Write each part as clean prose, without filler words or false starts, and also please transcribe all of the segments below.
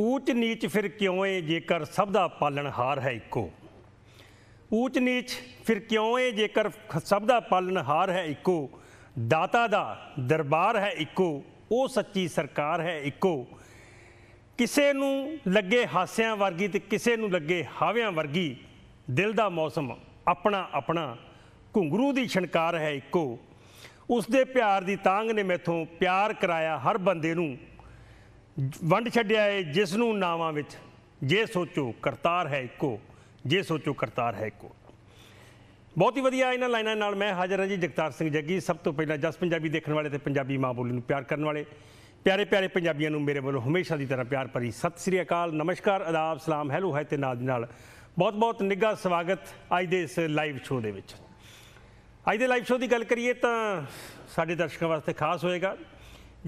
ऊच नीच फिर क्यों है जेकर सब दा पालनहार है इको। ऊच नीच फिर क्यों है जेकर सब दा पालनहार है इको। दाता दा दरबार है इको, ओ सच्ची सरकार है इको। किसे नू लगे हासियां वर्गी ते किसे नू लगे हावियां वर्गी, दिल दा मौसम अपना अपना। घुंगरू दी छणकार है इको, उसदे प्यार दी तांग ने मैथों प्यार कराया हर बंदे नू। वंड छड्डिया है जिसनू नावां विच, जे सोचो करतार है इको, जे सोचो करतार है इको। बहुत ही वधिया इन्हां लाइनां नाल मैं हाजिर हां जी जगतार सिंह जग्गी। सब तो पहला जस पंजाबी देखने वाले ते पंजाबी माँ बोली नू प्यार करने वाले प्यारे प्यारे पंजाबियों नू मेरे वालों हमेशा की तरह प्यार भरी सत श्री अकाल, नमस्कार, आदाब, सलाम, हैलो है ते नाल बहुत बहुत निघा स्वागत अज दे इस लाइव शो दे विच। अज दे लाइव शो की गल करिए तां साडे दर्शकों वास्ते खास होएगा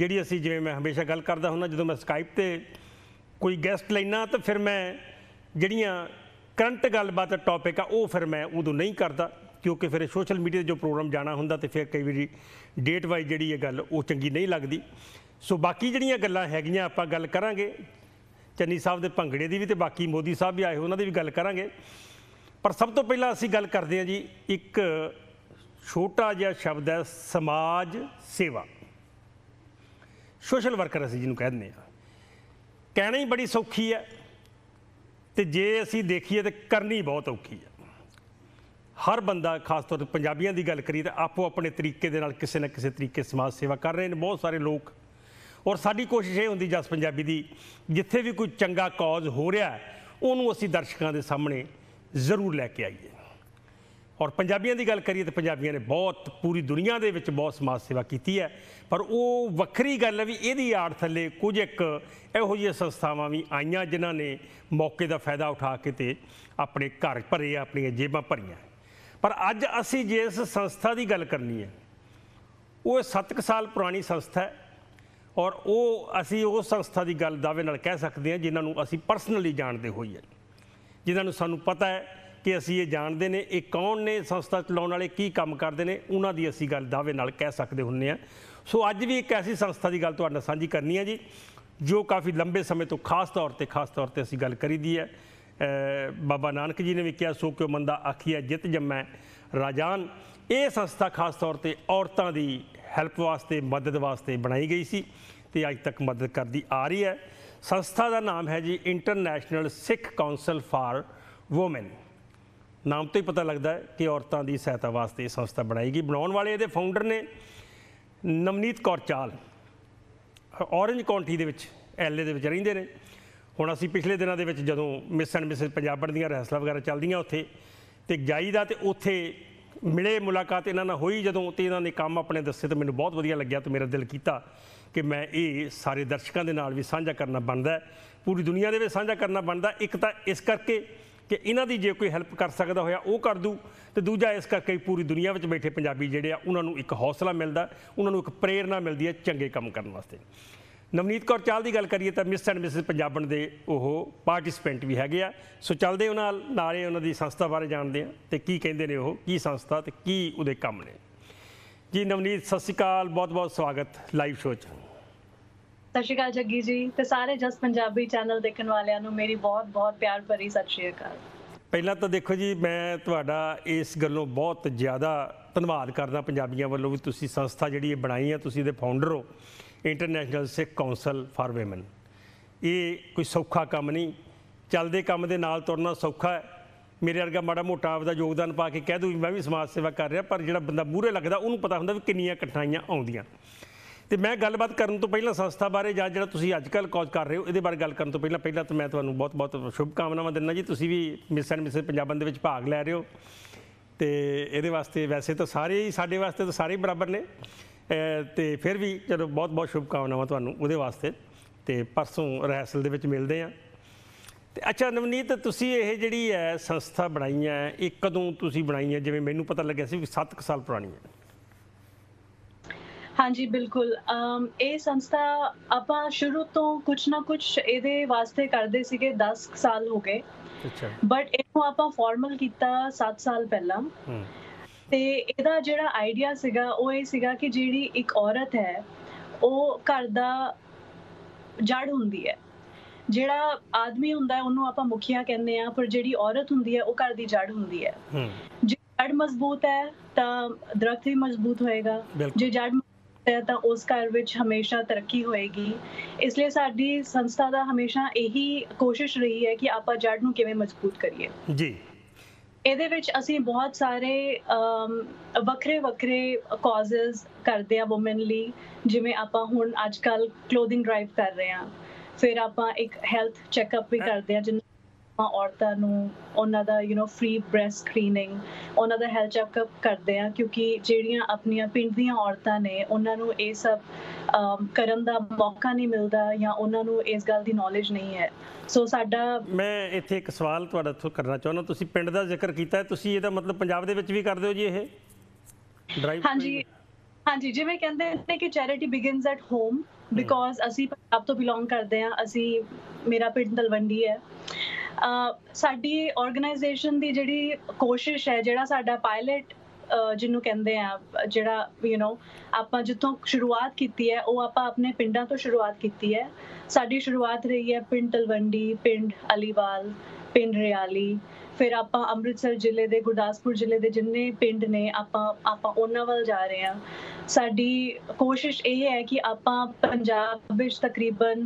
जी। असी जिमें मैं हमेशा गल करता हूँ जो मैं स्काइप पर कोई गैसट लेना तो फिर मैं जड़िया करंट गलबात टॉपिक आ फिर मैं उदों नहीं करता, क्योंकि फिर सोशल मीडिया जो प्रोग्राम जाना होंगे तो फिर कई बार डेट वाइज जी गल वो चंगी नहीं लगती। सो बाकी जड़िया गल्लां हैगियां आपां गल करांगे, चन्नी साहब के भंगड़े की भी तो बाकी मोदी साहब भी आए उन्होंने भी गल करांगे। पर सब तो पहला असी गल करते हैं जी, एक छोटा जिहा शब्द है समाज सेवा, सोशल वर्कर असीं जिन्हों कह दें। कहना ही बड़ी सौखी है तो जे असी देखीए तो करनी बहुत औखी है। हर बंदा खास तौर पर पंजाबियों की गल करिए तो आपो अपने तरीके दे नाल किसी ना किसी तरीके समाज सेवा कर रहे हैं बहुत सारे लोग। और साडी कोशिश ये होंदी जस पंजाबी दी, जिथे भी कोई चंगा कॉज हो रहा है उन्होंने असी दर्शकों के सामने जरूर लैके आईए। और पंजाबियों की गल करिए तो पंजाबियों ने बहुत पूरी दुनिया के बहुत समाज सेवा की है, पर वो वक्री गल है भी यदी आड़ थले कुछ एक इहो जिही संस्थावां भी आईयां जिन्हां ने मौके का फायदा उठा के ते अपने घर भरे अपन जेबां भरियां। पर अज असी जिस संस्था की गल करनी है वो 7 साल पुरानी संस्था है, और वो असी उस संस्था की गल दावे नाल कह सकते हैं जिन्हां नूं असी परसनली जानते होइए, जिन्हां नूं सानूं पता है कि असी ये जानते हैं ये कौन ने, संस्था चलाने वाले की काम करते हैं, उन्हों की असी गल दावे नाल कह सकते होंगे हैं। सो अज भी एक ऐसी संस्था की गल तुहाडे नाल सांझी करनी है जी जो काफ़ी लंबे समय तो खास तौर पर असी गल करी दी है। बाबा नानक जी ने भी कहा सो क्यों मंदा आखिया जित जमै राजान। ये संस्था खास तौर पर औरतों की हैल्प वास्ते, मदद वास्ते बनाई गई सी ते अज तक मदद करती आ रही है। संस्था का नाम है जी international Sikh council for women. नाम तो ही पता लगता है कि औरतों की सहायता वास्ते संस्था बनाई गई। बनाने वाले ये फाउंडर ने नवनीत कौर चाहल, ऑरेंज काउंटी के एल ए रेंदे ने। हुण असी पिछले दिनों के जो मिस एंड मिसिज पंजाबन दीआं रहसला वगैरह चलदियां उत्थे ते जाईदा ते उत्थे मिले, मुलाकात इन्हां नाल होई जदों ते इन्हां ने काम अपने दस्से तो मैनूं बहुत वधिया लग्गिया ते मेरा दिल कीता कि मैं ये सारे दर्शकों के नाल भी साझा करना बनता है, पूरी दुनिया के साझा करना बनता। एक तो इस करके कि इन्हां दी जे कोई हैल्प कर सकदा होया वो कर दूँ, तो दूजा इस करके पूरी दुनिया में बैठे पंजाबी जिहड़े आ उन्हां नूं एक हौसला मिलता, उन्हां नूं एक प्रेरणा मिलती है चंगे काम करने वास्ते। नवनीत कौर चाहल की गल करिए तो मिस एंड मिसिज पंजाबन दे ओह पार्टिसिपेंट भी हैगे आ। सो चलदे उन्हां नाल उन्हां दी संस्था बारे जानदे आ ते की कहिंदे ने ओह, की संस्था ते की उहदे काम ने। जी नवनीत सत श्री अकाल, बहुत बहुत स्वागत लाइव शो च। सत श्री अकाल जग्गी जी ते सारे जस पंजाबी चैनल देखने वालियां नूं मेरी बहुत बहुत प्यार भरी सत श्री अकाल। पहला तो देखो जी मैं तुहाडा इस गल्लों बहुत ज़्यादा धन्यवाद करदा पंजाबियों वालों भी, तुसीं संस्था जिहड़ी बनाई है, तुसीं इहदे फाउंडर हो, international Sikh council for women. ये कोई सौखा काम नहीं, चलदे काम दे नाल तुरना सौखा है। मेरे वर्गा माड़ा मोटा आपदा योगदान पा के कह दूँ मैं भी समाज सेवा कर रहा, पर जिहड़ा बंदा मूहरे लगदा उहनूं पता हुंदा भी किन्नियां कठिनाइयां आउंदियां। तो मैं गलबात करने तो पहला संस्था बारे या जो अजकल कॉज कर रहे हो ये बारे गल करने तो पहला तो मैं तुहानूं बहुत बहुत शुभकामनावां दिंदा जी। तुसीं भी मिस एंड मिसिज पंजाबन दे विच भाग लै रहे हो तो ये वास्ते वैसे तो सारे ही साडे वास्ते तो सारे ही बराबर ने, तो फिर भी चलो बहुत बहुत शुभकामनावां तुहानूं उहदे वास्ते। तो परसों रिहर्सल दे विच मिलदे आं। तो अच्छा नवनीत, तुसीं ये जिहड़ी है संस्था बनाई है ये कदों तुसीं बनाई है? जिवें मैनूं पता लग्गिआ सी 7 साल पुरानी है। हाँ जी बिल्कुल, ये संस्था आप शुरू तो कुछ ना कुछ ये वास्ते करते थे 10 साल हो गए, बट इनू आप फॉर्मल किया 7 साल पहला। तो यदा जो आइडिया सीगा कि जी एक औरत है वो घर का जड़ होंगी है, जिहड़ा आदमी हुंदा है उन्होंने आपां मुखिया कहने आ, पर जिहड़ी औरत हुंदी है वो घर दी जड़ हुंदी है। जे जड़ मजबूत है तो दरख्त भी मजबूत होएगा, जे जड़ तो उस घर विच हमेशा तरक्की होएगी। इसलिए साडी संस्था दा हमेशा यही कोशिश रही है कि आपां जड़ नूं किवें मजबूत करिए। जी ਇਹਦੇ ਵਿੱਚ ਅਸੀਂ ਬਹੁਤ ਸਾਰੇ ਵੱਖਰੇ ਵੱਖਰੇ ਕਾਜ਼ਸ ਕਰਦੇ ਆ ਔਮਨ ਲਈ। ਜਿਵੇਂ ਆਪਾਂ ਹੁਣ ਅੱਜ ਕੱਲ ਕਲੋਥਿੰਗ ਡਰਾਈਵ ਕਰ ਰਹੇ ਆ, ਫਿਰ ਆਪਾਂ ਇੱਕ ਹੈਲਥ ਚੈੱਕਅਪ ਵੀ ਕਰਦੇ ਆ ਜਿਨ੍ਹਾਂ ਔਰਤਾਂ ਨੂੰ ਉਹਨਾਂ ਦਾ ਫ੍ਰੀ ਬ੍ਰੈਸਟ ਸਕਰੀਨਿੰਗ, ਉਹਨਾਂ ਦਾ ਹੈਲਥ ਚੈੱਕਅਪ ਕਰਦੇ ਆ ਕਿਉਂਕਿ ਜਿਹੜੀਆਂ ਆਪਣੀਆਂ ਪਿੰਡ ਦੀਆਂ ਔਰਤਾਂ ਨੇ ਉਹਨਾਂ ਨੂੰ ਇਹ ਸਭ ਕਰਨ ਦਾ ਮੌਕਾ ਨਹੀਂ ਮਿਲਦਾ ਜਾਂ ਉਹਨਾਂ ਨੂੰ ਇਸ ਗੱਲ ਦੀ ਨੌਲੇਜ ਨਹੀਂ ਹੈ। ਸੋ ਸਾਡਾ ਮੈਂ ਇੱਥੇ ਇੱਕ ਸਵਾਲ ਤੁਹਾਡਾ ਕਰਨਾ ਚਾਹੁੰਦਾ। ਤੁਸੀਂ ਪਿੰਡ ਦਾ ਜ਼ਿਕਰ ਕੀਤਾ, ਤੁਸੀਂ ਇਹਦਾ ਮਤਲਬ ਪੰਜਾਬ ਦੇ ਵਿੱਚ ਵੀ ਕਰਦੇ ਹੋ ਜੀ ਇਹ ਡਰਾਈਵ? ਹਾਂਜੀ ਹਾਂਜੀ, ਜਿਵੇਂ ਕਹਿੰਦੇ ਨੇ ਕਿ charity begins at home, because ਅਸੀਂ ਪੰਜਾਬ ਤੋਂ ਬਿਲੋਂਗ ਕਰਦੇ ਆ। ਅਸੀਂ ਮੇਰਾ ਪਿੰਡ ਤਲਵੰਡੀ ਹੈ। ਸਾਡੀ ਔਰਗਨਾਈਜੇਸ਼ਨ ਦੀ ਜਿਹੜੀ ਕੋਸ਼ਿਸ਼ ਹੈ, ਜਿਹੜਾ ਸਾਡਾ ਪਾਇਲਟ ਜਿਹਨੂੰ ਕਹਿੰਦੇ ਆ, ਜਿਹੜਾ ਆਪਾਂ ਜਿੱਥੋਂ ਸ਼ੁਰੂਆਤ ਕੀਤੀ ਹੈ ਉਹ ਆਪਾਂ ਆਪਣੇ ਪਿੰਡਾਂ ਤੋਂ ਸ਼ੁਰੂਆਤ ਕੀਤੀ ਹੈ। ਸਾਡੀ ਸ਼ੁਰੂਆਤ ਰਹੀ ਹੈ ਪਿੰਡ ਤਲਵੰਡੀ, ਪਿੰਡ ਅਲੀਵਾਲ, ਪਿੰਡ ਰਿਆਲੀ, ਫਿਰ ਆਪਾਂ ਅੰਮ੍ਰਿਤਸਰ ਜ਼ਿਲ੍ਹੇ ਦੇ, ਗੁਰਦਾਸਪੁਰ ਜ਼ਿਲ੍ਹੇ ਦੇ ਜਿੰਨੇ ਪਿੰਡ ਨੇ ਆਪਾਂ ਉਹਨਾਂ ਵੱਲ ਜਾ ਰਹੇ ਹਾਂ। ਸਾਡੀ ਕੋਸ਼ਿਸ਼ ਇਹ ਹੈ ਕਿ ਆਪਾਂ ਪੰਜਾਬ ਵਿੱਚ ਤਕਰੀਬਨ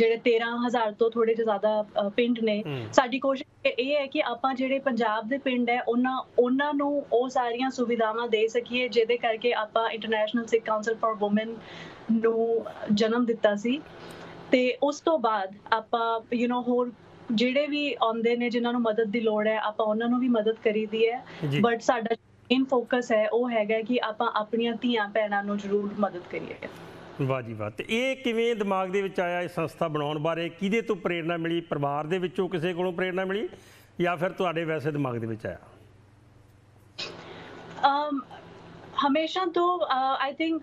ਜਿਹੜੇ 13,000 ਤੋਂ ਥੋੜੇ ਜਿਹੇ ਜ਼ਿਆਦਾ ਪਿੰਡ ਨੇ। ਸਾਡੀ ਕੋਸ਼ਿਸ਼ ਇਹ ਹੈ ਕਿ ਆਪਾਂ ਜਿਹੜੇ ਪੰਜਾਬ ਦੇ ਪਿੰਡ ਹੈ ਉਹਨਾਂ ਨੂੰ ਉਹ ਸਾਰੀਆਂ ਸੁਵਿਧਾਵਾਂ ਦੇ ਸਕੀਏ, ਜਿਹਦੇ ਕਰਕੇ ਆਪਾਂ international Sikh council for women ਨੂੰ ਜਨਮ ਦਿੱਤਾ ਸੀ। ਤੇ ਉਸ ਤੋਂ ਬਾਅਦ ਆਪਾਂ ਹੋਰ ਜਿਹੜੇ ਵੀ ਆਉਂਦੇ ਨੇ ਜਿਨ੍ਹਾਂ ਨੂੰ ਮਦਦ ਦੀ ਲੋੜ ਹੈ ਆਪਾਂ ਉਹਨਾਂ ਨੂੰ ਵੀ ਮਦਦ ਕਰੀ ਦੀ ਹੈ। ਬਟ ਸਾਡਾ ਮੇਨ ਫੋਕਸ ਹੈ ਉਹ ਹੈਗਾ ਕਿ ਆਪਾਂ ਆਪਣੀਆਂ ਧੀਆਂ ਭੈਣਾਂ ਨੂੰ ਜ਼ਰੂਰ ਮਦਦ ਕਰੀਏ। वाह जी वाह। तो ये किवें दिमाग दे विच आया इस संस्था बनाने बारे? किदे तो प्रेरणा मिली? परिवार दे विचों किसे कोलों प्रेरणा मिली या फिर तुहाडे वैसे दिमाग दे विच आया? हमेशा तो आई थिंक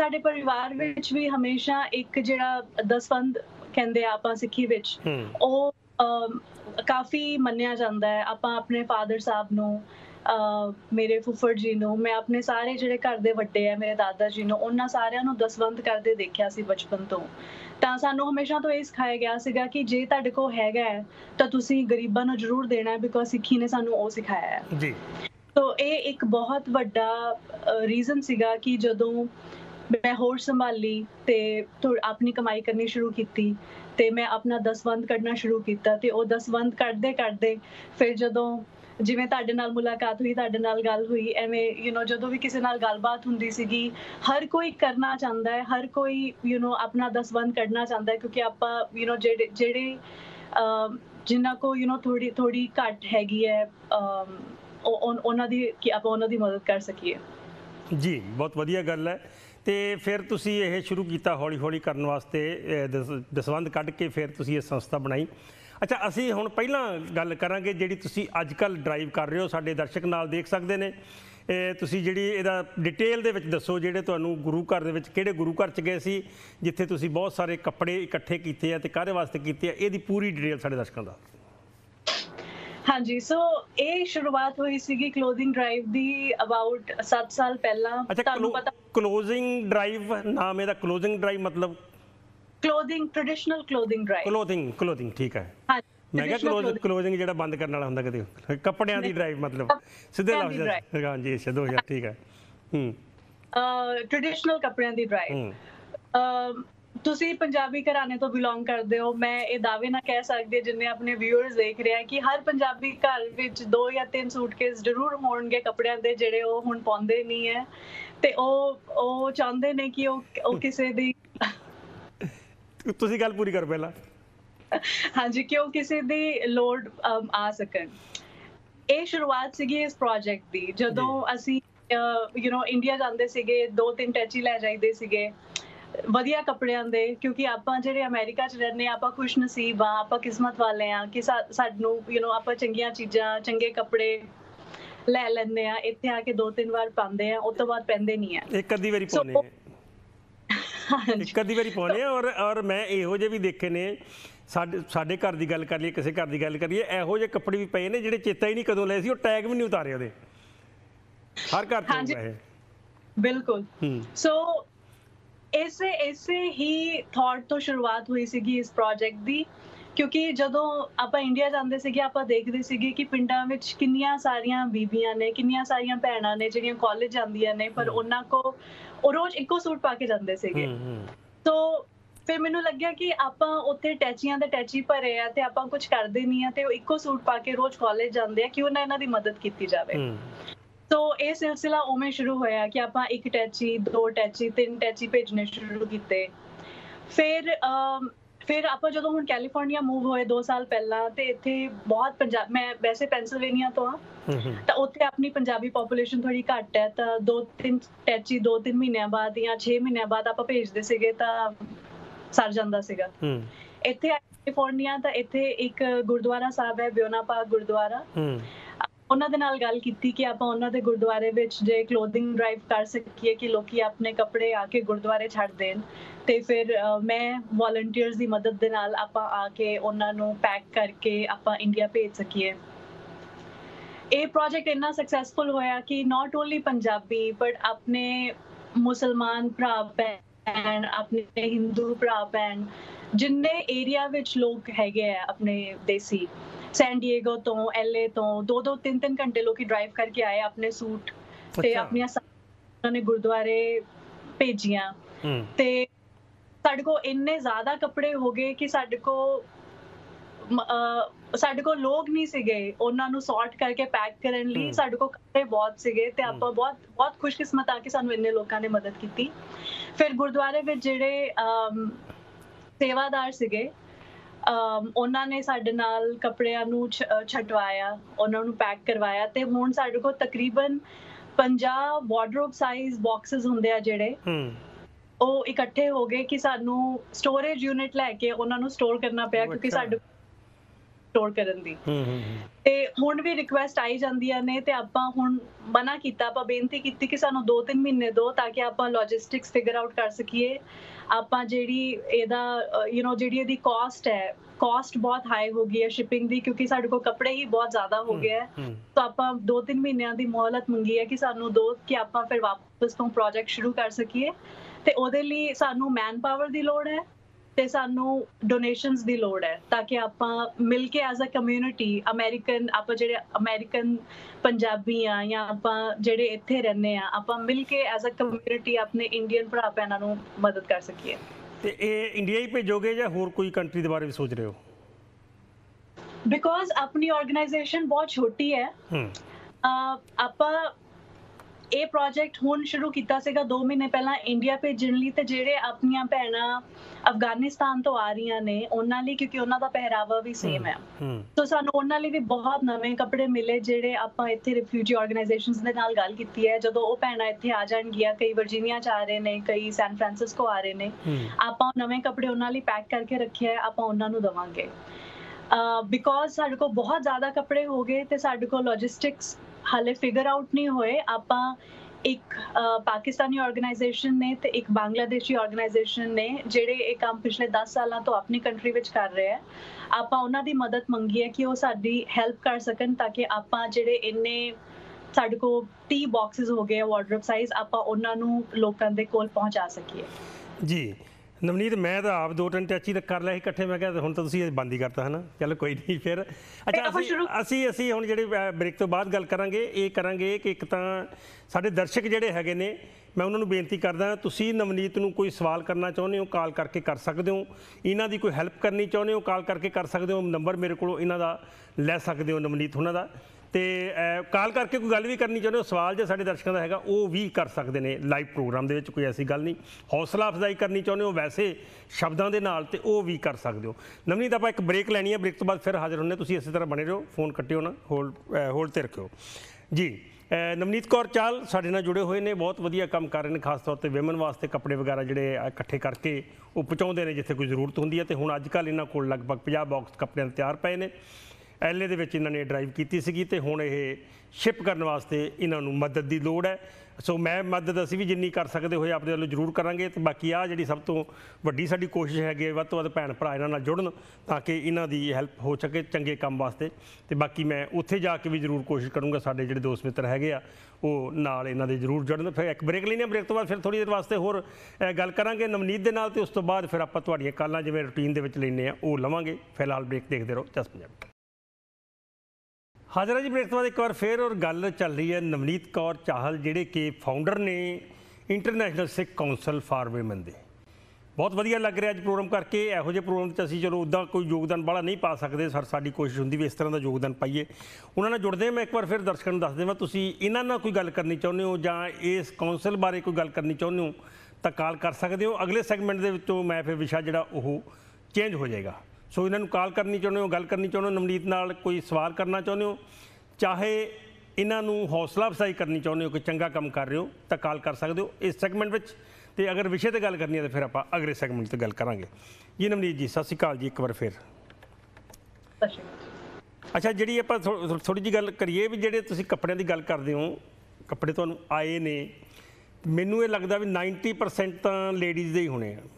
साडे परिवार विच भी हमेशा एक जिहड़ा दसबंद कहंदे आपां सिक्खी विच ओ काफ़ी मन्निया जांदा है। आपां अपने फादर साहब नूं, ਮੇਰੇ ਫੁੱਫੜ ਜੀ ਨੂੰ, ਮੈਂ ਆਪਣੇ ਸਾਰੇ ਜਿਹੜੇ ਘਰ ਦੇ ਵੱਡੇ ਆ, ਮੇਰੇ ਦਾਦਾ ਜੀ ਨੂੰ, ਉਹਨਾਂ ਸਾਰਿਆਂ ਨੂੰ ਦਸਵੰਧ ਕਰਦੇ ਦੇਖਿਆ ਸੀ ਬਚਪਨ ਤੋਂ। ਤਾਂ ਸਾਨੂੰ ਹਮੇਸ਼ਾ ਤੋਂ ਇਹ ਸਿਖਾਇਆ ਗਿਆ ਸੀਗਾ ਕਿ ਜੇ ਤੁਹਾਡੇ ਕੋਲ ਹੈਗਾ ਤਾਂ ਤੁਸੀਂ ਗਰੀਬਾਂ ਨੂੰ ਜ਼ਰੂਰ ਦੇਣਾ, ਬਿਕੋਜ਼ ਸਿੱਖੀ ਨੇ ਸਾਨੂੰ ਉਹ ਸਿਖਾਇਆ ਜੀ। ਸੋ ਇਹ ਇੱਕ ਬਹੁਤ ਵੱਡਾ ਰੀਜ਼ਨ ਸੀਗਾ ਕਿ ਜਦੋਂ ਮੈਂ ਹੋਸ਼ ਸੰਭਾਲੀ ਤੇ ਆਪਣੀ ਕਮਾਈ ਕਰਨੀ ਸ਼ੁਰੂ ਕੀਤੀ ਤੇ ਮੈਂ ਆਪਣਾ ਦਸਵੰਧ ਕੱਢਣਾ ਸ਼ੁਰੂ ਕੀਤਾ। ਤੇ ਉਹ ਦਸਵੰਧ ਕੱਢਦੇ ਕੱਢਦੇ ਫਿਰ ਜਦੋਂ ਜਿਵੇਂ ਤੁਹਾਡੇ ਨਾਲ ਮੁਲਾਕਾਤ ਹੋਈ, ਤੁਹਾਡੇ ਨਾਲ ਗੱਲ ਹੋਈ, ਐਵੇਂ ਜਦੋਂ ਵੀ ਕਿਸੇ ਨਾਲ ਗੱਲਬਾਤ ਹੁੰਦੀ ਸੀਗੀ, ਹਰ ਕੋਈ ਕਰਨਾ ਚਾਹੁੰਦਾ ਹੈ, ਹਰ ਕੋਈ ਆਪਣਾ ਦਸਵੰਧ ਕੱਢਣਾ ਚਾਹੁੰਦਾ ਹੈ। ਕਿਉਂਕਿ ਆਪਾਂ ਜਿਹੜੇ ਜਿਨ੍ਹਾਂ ਕੋਲ ਥੋੜੀ ਥੋੜੀ ਘੱਟ ਹੈਗੀ ਹੈ ਉਹਨਾਂ ਦੀ ਕਿ ਆਪਾਂ ਉਹਨਾਂ ਦੀ ਮਦਦ ਕਰ ਸਕੀਏ। ਜੀ ਬਹੁਤ ਵਧੀਆ ਗੱਲ ਹੈ। तो फिर तुसी यह शुरू किया हौली हौली करने वास्ते, दसवंध कढ़ के फिर तुसी यह संस्था बनाई। अच्छा, असी हुण पहला गल करांगे जिहड़ी तुसी अजकल ड्राइव कर रहे हो, साडे दर्शक नाल देख सकदे ने। तुसी जिहड़ी इहदा डिटेल दे विच दसो, जिहड़े तुहानूं गुरु घर दे विच किहड़े गुरु घर च गए सी, जिथे तुसी बहुत सारे कपड़े इकट्ठे कीते आ ते काहदे वास्ते कीते आ, इहदी पूरी डिटेल साडे दर्शकां दा। हाँ जी, सो ये शुरुआत हुई सी क्लोथिंग ड्राइव दी अबाउट 7 साल पहला। अच्छा, क्लोथिंग ड्राइव नाम है? क्लोथिंग ड्राइव मतलब clothing, traditional clothing drive. Clothing ठीक है। हाँ, मैं क्या क्लोथिंग जेड़ा बंद करने वाला हुंदा कदे, कपड़ियां दी ड्राइव मतलब सीधे लफ्ज। हां जी, 2000 ठीक है। ट्रेडिशनल कपड़ियां दी ड्राइव। ਤੁਸੀਂ ਪੰਜਾਬੀ ਘਰਾਣੇ ਤੋਂ ਬਿਲੋਂਗ ਕਰਦੇ ਹੋ, ਮੈਂ ਇਹ ਦਾਅਵੇ ਨਾਲ ਕਹਿ ਸਕਦੀ ਜਿੰਨੇ ਆਪਣੇ ਵਿਊਅਰਸ ਦੇਖ ਰਹੇ ਆ ਕਿ ਹਰ ਪੰਜਾਬੀ ਘਰ ਵਿੱਚ 2 ਜਾਂ 3 ਸੂਟਕੇਸ ਜ਼ਰੂਰ ਹੋਣਗੇ ਕੱਪੜਿਆਂ ਦੇ, ਜਿਹੜੇ ਉਹ ਹੁਣ ਪਾਉਂਦੇ ਨਹੀਂ ਹੈ ਤੇ ਉਹ ਚਾਹੁੰਦੇ ਨੇ ਕਿ ਉਹ ਕਿਸੇ ਦੀ ਤੁਸੀਂ ਗੱਲ ਪੂਰੀ ਕਰ ਪਹਿਲਾਂ। ਹਾਂਜੀ, ਕਿ ਉਹ ਕਿਸੇ ਦੀ ਲੋੜ ਆ ਸਕਣ। ਇਹ ਸ਼ੁਰੂਆਤ ਸੀਗੀ ਇਸ ਪ੍ਰੋਜੈਕਟ ਦੀ। ਜਦੋਂ ਅਸੀਂ ਇੰਡੀਆ ਜਾਂਦੇ ਸੀਗੇ 2-3 ਟੈਚੀ ਲੈ ਜਾਂਦੇ ਸੀਗੇ ਵਧੀਆ ਕੱਪੜਿਆਂ ਦੇ, ਕਿਉਂਕਿ ਆਪਾਂ ਜਿਹੜੇ ਅਮਰੀਕਾ 'ਚ ਰਹਿੰਦੇ ਹਾਂ, ਆਪਾਂ ਖੁਸ਼ ਨਸੀਬ ਹਾਂ, ਆਪਾਂ ਕਿਸਮਤ ਵਾਲੇ ਹਾਂ ਕਿ ਸਾਨੂੰ ਆਪਾਂ ਚੰਗੀਆਂ ਚੀਜ਼ਾਂ, ਚੰਗੇ ਕੱਪੜੇ ਲੈ ਲੈਂਦੇ ਹਾਂ। ਇੱਥੇ ਆ ਕੇ 2-3 ਵਾਰ ਪਾਉਂਦੇ ਆ, ਉਸ ਤੋਂ ਬਾਅਦ ਪੈਂਦੇ ਨਹੀਂ ਆ। ਇੱਕ ਅੱਧੀ ਵਾਰੀ ਪਾਉਂਦੇ ਆ, ਇੱਕ ਅੱਧੀ ਵਾਰੀ ਪਾਉਂਦੇ ਆ। ਔਰ ਮੈਂ ਇਹੋ ਜਿਹੇ ਵੀ ਦੇਖੇ ਨੇ, ਸਾਡੇ ਘਰ ਦੀ ਗੱਲ ਕਰ ਲਈਏ, ਕਿਸੇ ਘਰ ਦੀ ਗੱਲ ਕਰੀਏ, ਇਹੋ ਜਿਹੇ ਕੱਪੜੇ ਵੀ ਪਏ ਨੇ ਜਿਹੜੇ ਚੇਤਾ ਹੀ ਨਹੀਂ ਕਦੋਂ ਲਏ ਸੀ, ਉਹ ਟੈਗ ਵੀ ਨਹੀਂ ਉਤਾਰੇ ਉਹਦੇ, ਹਰ ਘਰ 'ਚ ਹੁੰਦਾ ਇਹ। ਬਿਲਕੁਲ। ਸੋ ऐसे ही थॉट तो शुरुआत हुई सी इस प्रोजेक्ट की, क्योंकि जदों आप इंडिया जाते थे आप देखते थे कि पिंडा में कितनी सारिया बीबियां ने, कितनी सारिया भैन ने जो कॉलेज जांदियां ने, पर उन्होंने को रोज इको सूट पा के जाते थे। तो फिर मैनू लग्या कि आपां उत्थे टैचियां ते टैची भरे आ ते आपां कुछ करदे नहीं आ ते इक्को सूट पा के रोज कॉलेज जांदे आ, क्यों ना इन्हां दी मदद कीती जावे। तो ये सिलसिला उमें शुरू होया कि आपां एक टैची, दो टैची, तीन टैची भेजने शुरू कीते। फिर आप जो हम कैलीफोर्निया मूव होए 2 साल पहला, तो इतने बहुत पंजाब, मैं वैसे पेंसिलवेनिया तो हाँ, तो उत्थे अपनी पंजाबी पॉपूलेशन थोड़ी घट है, तो 2-3 टैची 2-3 महीनों बाद या 6 महीनों बाद आप भेजते थे सर जाता सीगा। इत्थे कैलिफोर्निया तो इत्थे एक गुरुद्वारा साहब है ब्योनापाक गुरुद्वारा, उन्हां दे नाल गल कीती कि आपां उन्हां दे गुरुद्वारे विच जे क्लोथिंग ड्राइव कर सकीए कि लोकी अपने कपड़े आके गुरुद्वारे छड़ देन, ते फिर मैं वॉलंटियर्स दी मदद दे नाल आपां आके उन्हां नूं पैक करके आपां इंडिया भेज सकीए। ये प्रोजेक्ट इन्ना सक्सैसफुल होया कि नॉट ओनली पंजाबी बट अपने मुसलमान भरा भैन, अपने हिंदू भरा भैन, जिन्ने एरिया विच लोग हैगे आ अपने देसी, सैन डिएगो तो LA तो 2-3 घंटे लोग ड्राइव करके आए अपने सूट ते अपनियां सारे गुरुद्वारे भेजियां। ते साडे को इन्ने ज्यादा कपड़े हो गए कि साडे को लोग नहीं सीगे उन्हां नूं सॉर्ट करके पैक करन लई, साडे को कपड़े बहुत सीगे ते आपां बहुत बहुत खुशकिस्मत आ कि सानू इन्ने लोकां ने मदद कीती। फिर गुरुद्वारे विच जिहड़े सेवादार सीगे उन्होंने साडे नाल कपड़ियां नूं छटवाया, उन्होंने पैक करवाया, ते हुण साडे को तकरीबन 50 वार्डरोब साइज बॉक्सेस हुंदे आ जिहड़े ओ इकट्ठे हो गए कि सानू स्टोरेज यूनिट लैके उन्होंने स्टोर करना पिया क्योंकि साडे स्टोर करन दी ते हुण भी रिक्वेस्ट आई जांदियां ने ते आपां हुण मना कीता, आपां बेनती कीती कि सानू 2-3 महीने दो ताकि आपां लॉजिस्टिक्स फिगर आउट कर सकीए। ਆਪਾਂ ਜਿਹੜੀ ਇਹਦਾ ਜਿਹੜੀ ਇਹਦੀ ਕਾਸਟ ਬਹੁਤ ਹਾਈ ਹੋ ਗਈ ਹੈ ਸ਼ਿਪਿੰਗ ਦੀ, ਕਿਉਂਕਿ ਸਾਡੇ ਕੋਲ ਕੱਪੜੇ ਹੀ ਬਹੁਤ ਜ਼ਿਆਦਾ ਹੋ ਗਏ ਹੈ। ਤਾਂ ਆਪਾਂ 2-3 ਮਹੀਨਿਆਂ ਦੀ ਮੋਹਲਤ ਮੰਗੀ ਹੈ ਕਿ ਸਾਨੂੰ ਦੋ ਕਿ ਆਪਾਂ ਫਿਰ ਵਾਪਸ ਤੋਂ ਪ੍ਰੋਜੈਕਟ ਸ਼ੁਰੂ ਕਰ ਸਕੀਏ, ਤੇ ਉਹਦੇ ਲਈ ਸਾਨੂੰ ਮੈਨ ਪਾਵਰ ਦੀ ਲੋੜ ਹੈ ਤੇ ਸਾਨੂੰ ਡੋਨੇਸ਼ਨਸ ਦੀ ਲੋੜ ਹੈ ਤਾਂ ਕਿ ਆਪਾਂ ਮਿਲ ਕੇ ਐਜ਼ ਅ ਕਮਿਊਨਿਟੀ ਅਮਰੀਕਨ, ਆਪਾਂ ਜਿਹੜੇ ਅਮਰੀਕਨ ਪੰਜਾਬੀ ਆ ਜਾਂ ਆਪਾਂ ਜਿਹੜੇ ਇੱਥੇ ਰਹਿੰਦੇ ਆ, ਆਪਾਂ ਮਿਲ ਕੇ ਐਜ਼ ਅ ਕਮਿਊਨਿਟੀ ਆਪਣੇ ਇੰਡੀਅਨ ਭਰਾ ਭੈਣਾਂ ਨੂੰ ਮਦਦ ਕਰ ਸਕੀਏ। ਤੇ ਇਹ ਇੰਡੀਆ ਹੀ ਭੇਜੋਗੇ ਜਾਂ ਹੋਰ ਕੋਈ ਕੰਟਰੀ ਦੇ ਬਾਰੇ ਵੀ ਸੋਚ ਰਹੇ ਹੋ? ਬਿਕੋਜ਼ ਆਪਣੀ ਆਰਗੇਨਾਈਜੇਸ਼ਨ ਬਹੁਤ ਛੋਟੀ ਹੈ। ਆਪਾਂ ਇਹ ਪ੍ਰੋਜੈਕਟ ਹੁਣ ਸ਼ੁਰੂ ਕੀਤਾ ਸੀਗਾ 2 ਮਹੀਨੇ ਪਹਿਲਾਂ ਇੰਡੀਆ ਭੇਜਣ ਲਈ, ਤੇ ਜਿਹੜੇ ਆਪਣੀਆਂ ਭੈਣਾਂ ਅਫਗਾਨਿਸਤਾਨ ਤੋਂ ਆ ਰਹੀਆਂ ਨੇ ਉਹਨਾਂ ਲਈ, ਕਿਉਂਕਿ ਉਹਨਾਂ ਦਾ ਪਹਿਰਾਵਾ ਵੀ ਸੇਮ ਹੈ, ਸੋ ਸਾਨੂੰ ਉਹਨਾਂ ਲਈ ਵੀ ਬਹੁਤ ਨਵੇਂ ਕੱਪੜੇ ਮਿਲੇ ਜਿਹੜੇ ਆਪਾਂ ਇੱਥੇ ਰਿਫਿਊਜੀ ਆਰਗੇਨਾਈਜੇਸ਼ਨਸ ਦੇ ਨਾਲ ਗੱਲ ਕੀਤੀ ਹੈ। ਜਦੋਂ ਉਹ ਭੈਣਾਂ ਇੱਥੇ ਆ ਜਾਣਗੀਆਂ, ਕਈ ਵਰਜੀਨੀਆ ਚ ਆ ਰਹੇ ਨੇ, ਕਈ ਸੈਨ ਫ੍ਰਾਂਸਿਸਕੋ ਆ ਰਹੇ ਨੇ, ਆਪਾਂ ਨਵੇਂ ਕੱਪੜੇ ਉਹਨਾਂ ਲਈ ਪੈਕ ਕਰਕੇ ਰੱਖਿਆ ਆਪਾਂ ਉਹਨਾਂ ਨੂੰ ਦੇਵਾਂਗੇ। ਬਿਕੋਜ਼ ਸਾਡੇ ਕੋਲ ਬਹੁਤ ਜ਼ਿਆਦਾ ਕੱਪੜੇ ਹੋ ਗਏ ਤੇ ਸਾਡੇ ਕੋਲ ਲੌਜਿਸਟਿਕਸ हाले फिगर आउट नहीं होए, आपां एक पाकिस्तानी ऑर्गेनाइजेशन ने ते एक बांग्लादेशी ऑर्गेनाइजेशन ने जेड़े एक काम पिछले 10 साल तो अपनी कंट्री विच कर रहे हैं, आपां उन्हां दी मदद मंगी है कि वो साडी हेल्प कर सकन ताकि आपां जेड़े इन्ने साडे को 30 बॉक्सेस हो गए वार्डरोब साइज आपां उन्हां नूं लोकां दे कोल पहुंचा सकीए। जी नवनीत, मैं तो आप 2-3 टैची तक कर लिया इकट्ठे, मैं क्या हूँ तो बंद ही करता है ना, चलो कोई नहीं। फिर अच्छा असी हम जी ब्रेक तो बाद गल करांगे, ये करांगे कि एक तो साढ़े दर्शक जोड़े है ने, मैं उन्होंने बेनती करदा तुसी नवनीत नूं कोई सवाल करना चाहुंदे हो कॉल करके कर सकते हो, इन्हां दी कोई हैल्प करनी चाहुंदे हो कॉल करके कर सकते हो, नंबर मेरे कोलों इन्हां दा लै सकते हो नवनीत हुणां दा, तो कॉल करके कोई गल भी करनी चाहते हो, सवाल जो साढ़े दर्शकों का है वो भी कर सकते हैं लाइव प्रोग्राम के, कोई ऐसी गल नहीं, हौसला अफजाई करनी चाहते हो वैसे शब्दों के नाल तो वो भी कर सकते हो। नवनीत आप एक ब्रेक लैनी है, ब्रेक तो बाद फिर हाजिर होने, तुसीं इस तरह बने रहो, फोन कट्टियो ना, होल्ड ते रखियो। जी नवनीत कौर चाहल साढ़े नाल जुड़े हुए ने, बहुत वधिया काम कर रहे हैं, खास तौर पर वैमन वास्ते कपड़े वगैरह जोड़े इकट्ठे करके वो पहुँचाते हैं जिथे कोई जरूरत होंगी है, तो हुण अजकल इन्हां कोल लगभग 50 बॉक्स कपड़े तैयार पे ने। LA ਦੇ ਵਿੱਚ ਇਹਨਾਂ ਨੇ ਡਰਾਈਵ ਕੀਤੀ ਸੀਗੀ ਤੇ ਹੁਣ ਇਹ ਸ਼ਿਪ ਕਰਨ ਵਾਸਤੇ ਇਹਨਾਂ ਨੂੰ ਮਦਦ ਦੀ ਲੋੜ ਹੈ। ਸੋ ਮੈਂ ਮਦਦ ਅਸੀਂ ਵੀ ਜਿੰਨੀ ਕਰ ਸਕਦੇ ਹੋਏ ਆਪਣੇ ਵੱਲੋਂ ਜ਼ਰੂਰ ਕਰਾਂਗੇ ਤੇ ਬਾਕੀ ਆ ਜਿਹੜੀ ਸਭ ਤੋਂ ਵੱਡੀ ਸਾਡੀ ਕੋਸ਼ਿਸ਼ ਹੈਗੀ ਵੱਧ ਤੋਂ ਵੱਧ ਭੈਣ ਭਰਾ ਇਹਨਾਂ ਨਾਲ ਜੁੜਨ ਤਾਂ ਕਿ ਇਹਨਾਂ ਦੀ ਹੈਲਪ ਹੋ ਸਕੇ ਚੰਗੇ ਕੰਮ ਵਾਸਤੇ ਤੇ ਬਾਕੀ ਮੈਂ ਉੱਥੇ ਜਾ ਕੇ ਵੀ ਜ਼ਰੂਰ ਕੋਸ਼ਿਸ਼ ਕਰੂੰਗਾ ਸਾਡੇ ਜਿਹੜੇ ਦੋਸਤ ਮਿੱਤਰ ਹੈਗੇ ਆ ਉਹ ਨਾਲ ਇਹਨਾਂ ਦੇ ਜ਼ਰੂਰ ਜੁੜਨ। ਫਿਰ ਇੱਕ ਬ੍ਰੇਕ ਲੈਂਦੇ ਹਾਂ, ਬ੍ਰੇਕ ਤੋਂ ਬਾਅਦ ਫਿਰ ਥੋੜ੍ਹੀ ਦੇਰ ਵਾਸਤੇ ਹੋਰ ਗੱਲ ਕਰਾਂਗੇ ਨਵਨੀਤ ਦੇ ਨਾਲ ਤੇ ਉਸ ਤੋਂ ਬਾਅਦ ਫਿਰ ਆਪਾਂ ਤੁਹਾਡੀਆਂ ਕਾਲਾਂ ਜਿਵੇਂ ਰੂਟੀਨ ਦੇ ਵਿੱਚ ਲੈਂਦੇ ਹਾਂ ਉਹ ਲਵਾਂਗੇ। ਫਿਲਹਾਲ ਬ੍ਰੇਕ ਦੇਖਦੇ ਰਹੋ ਜਸ ਪੰਜਾਬੀ। हाजरा जी ब्रेक तो बाद एक बार फिर और गल चल रही है नवनीत कौर चाहल जिहड़े कि फाउंडर ने international Sikh council for women दे। बहुत वधिया लग रहा अज प्रोग्राम करके इहो जिहे प्रोग्राम ते असीं चलो उदां कोई योगदान बड़ा नहीं पा सकते सर साडी कोशिश हुंदी भी इस तरह का योगदान पाइए। उन्हां नाल जुड़दे मैं एक बार फिर दर्शकां नूं दस देवां तुसीं इन्हां नाल कोई गल करनी चाहुंदे हो जां इस काउंसल बारे कोई गल करनी चाहुंदे हो तां कॉल कर सकदे हो। अगले सैगमेंट दे विचों मैं फिर विशा जिहड़ा ओह चेंज हो जाएगा। सो इन्हों कॉल करनी चाहते हो, गल करनी चाहते हो, नवनीत नाल कोई सवाल करना चाहते हो, चाहे इन्हों हौसला अफजाई करनी चाहते हो कि चंगा काम कर रहे हो तो कॉल कर सकते हो इस सैगमेंट में। तो अगर विषय पर गल करनी है तो फिर आप अगले सैगमेंट से गल करांगे। जी नवनीत जी सत श्री अकाल जी एक बार फिर। अच्छा जी आप थोड़ी जी गल करिए भी जे तुसीं कपड़ियां दी गल करदे हो, कपड़े तुहानूं आए ने मैनूं ये लगदा भी 90% तां लेडीज़ दे ही होणे आ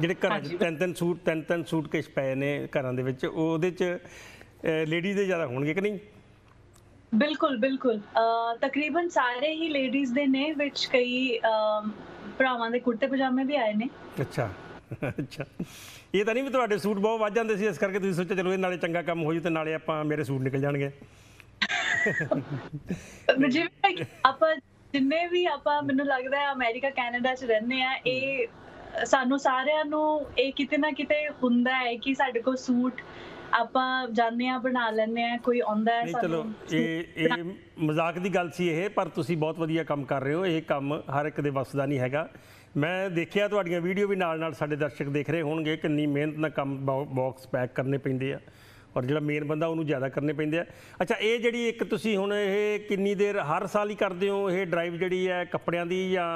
ਜਿਹੜੇ ਘਰਾਂ 'ਚ ਤਿੰਨ-ਤਿੰਨ ਸੂਟਕੇਸ ਪਏ ਨੇ ਘਰਾਂ ਦੇ ਵਿੱਚ, ਉਹਦੇ 'ਚ ਲੇਡੀਜ਼ ਦੇ ਜ਼ਿਆਦਾ ਹੋਣਗੇ ਕਿ ਨਹੀਂ? ਬਿਲਕੁਲ ਬਿਲਕੁਲ ਤਕਰੀਬਨ ਸਾਰੇ ਹੀ ਲੇਡੀਜ਼ ਦੇ ਨੇ, ਵਿੱਚ ਕਈ ਭਰਾਵਾਂ ਦੇ ਕੁੜਤੇ ਪਜਾਮੇ ਵੀ ਆਏ ਨੇ। ਅੱਛਾ ਅੱਛਾ ਇਹ ਤਾਂ ਨਹੀਂ ਵੀ ਤੁਹਾਡੇ ਸੂਟ ਬਹੁਤ ਵੱਧ ਜਾਂਦੇ ਸੀ ਇਸ ਕਰਕੇ ਤੁਸੀਂ ਸੋਚਿਆ ਚਲੋ ਇਹ ਨਾਲੇ ਚੰਗਾ ਕੰਮ ਹੋ ਜੂ ਤੇ ਨਾਲੇ ਆਪਾਂ ਮੇਰੇ ਸੂਟ ਨਿਕਲ ਜਾਣਗੇ। ਜਿਵੇਂ ਆਪਾਂ ਜਿੰਨੇ ਵੀ ਆਪਾਂ ਮੈਨੂੰ ਲੱਗਦਾ ਹੈ ਅਮਰੀਕਾ ਕੈਨੇਡਾ 'ਚ ਰਹਿੰਦੇ ਆ ਇਹ ਸਾਨੂੰ ਸਾਰਿਆਂ ਨੂੰ ਇਹ ਕਿਤੇ ਨਾ ਕਿਤੇ ਹੁੰਦਾ ਹੈ ਕਿ ਸਾਡੇ ਕੋਲ ਸੂਟ ਆਪਾਂ ਜਾਂਦੇ ਆ ਬਣਾ ਲੈਂਦੇ ਆ ਕੋਈ ਆਉਂਦਾ ਹੈ ਸਾਨੂੰ। ਚਲੋ ਇਹ ਮਜ਼ਾਕ ਦੀ ਗੱਲ ਸੀ ਇਹ, ਪਰ ਤੁਸੀਂ ਬਹੁਤ ਵਧੀਆ ਕੰਮ ਕਰ ਰਹੇ ਹੋ। ਇਹ ਕੰਮ ਹਰ ਇੱਕ ਦੇ ਵੱਸ ਦਾ ਨਹੀਂ ਹੈਗਾ। ਮੈਂ ਦੇਖਿਆ ਤੁਹਾਡੀਆਂ ਵੀਡੀਓ ਵੀ ਨਾਲ ਨਾਲ ਸਾਡੇ ਦਰਸ਼ਕ ਦੇਖ ਰਹੇ ਹੋਣਗੇ ਕਿੰਨੀ ਮਿਹਨਤ ਨਾਲ ਕੰਮ ਬਾਕਸ ਪੈਕ ਕਰਨੇ ਪੈਂਦੇ ਆ ਔਰ ਜਿਹੜਾ ਮੇਨ ਬੰਦਾ ਉਹਨੂੰ ਜ਼ਿਆਦਾ ਕਰਨੇ ਪੈਂਦੇ ਆ। ਅੱਛਾ ਇਹ ਜਿਹੜੀ ਇੱਕ ਤੁਸੀਂ ਹੁਣ ਇਹ ਕਿੰਨੀ ਦੇਰ ਹਰ ਸਾਲ ਹੀ ਕਰਦੇ ਹੋ ਇਹ ਡਰਾਈਵ ਜਿਹੜੀ ਹੈ ਕੱਪੜਿਆਂ ਦੀ ਜਾਂ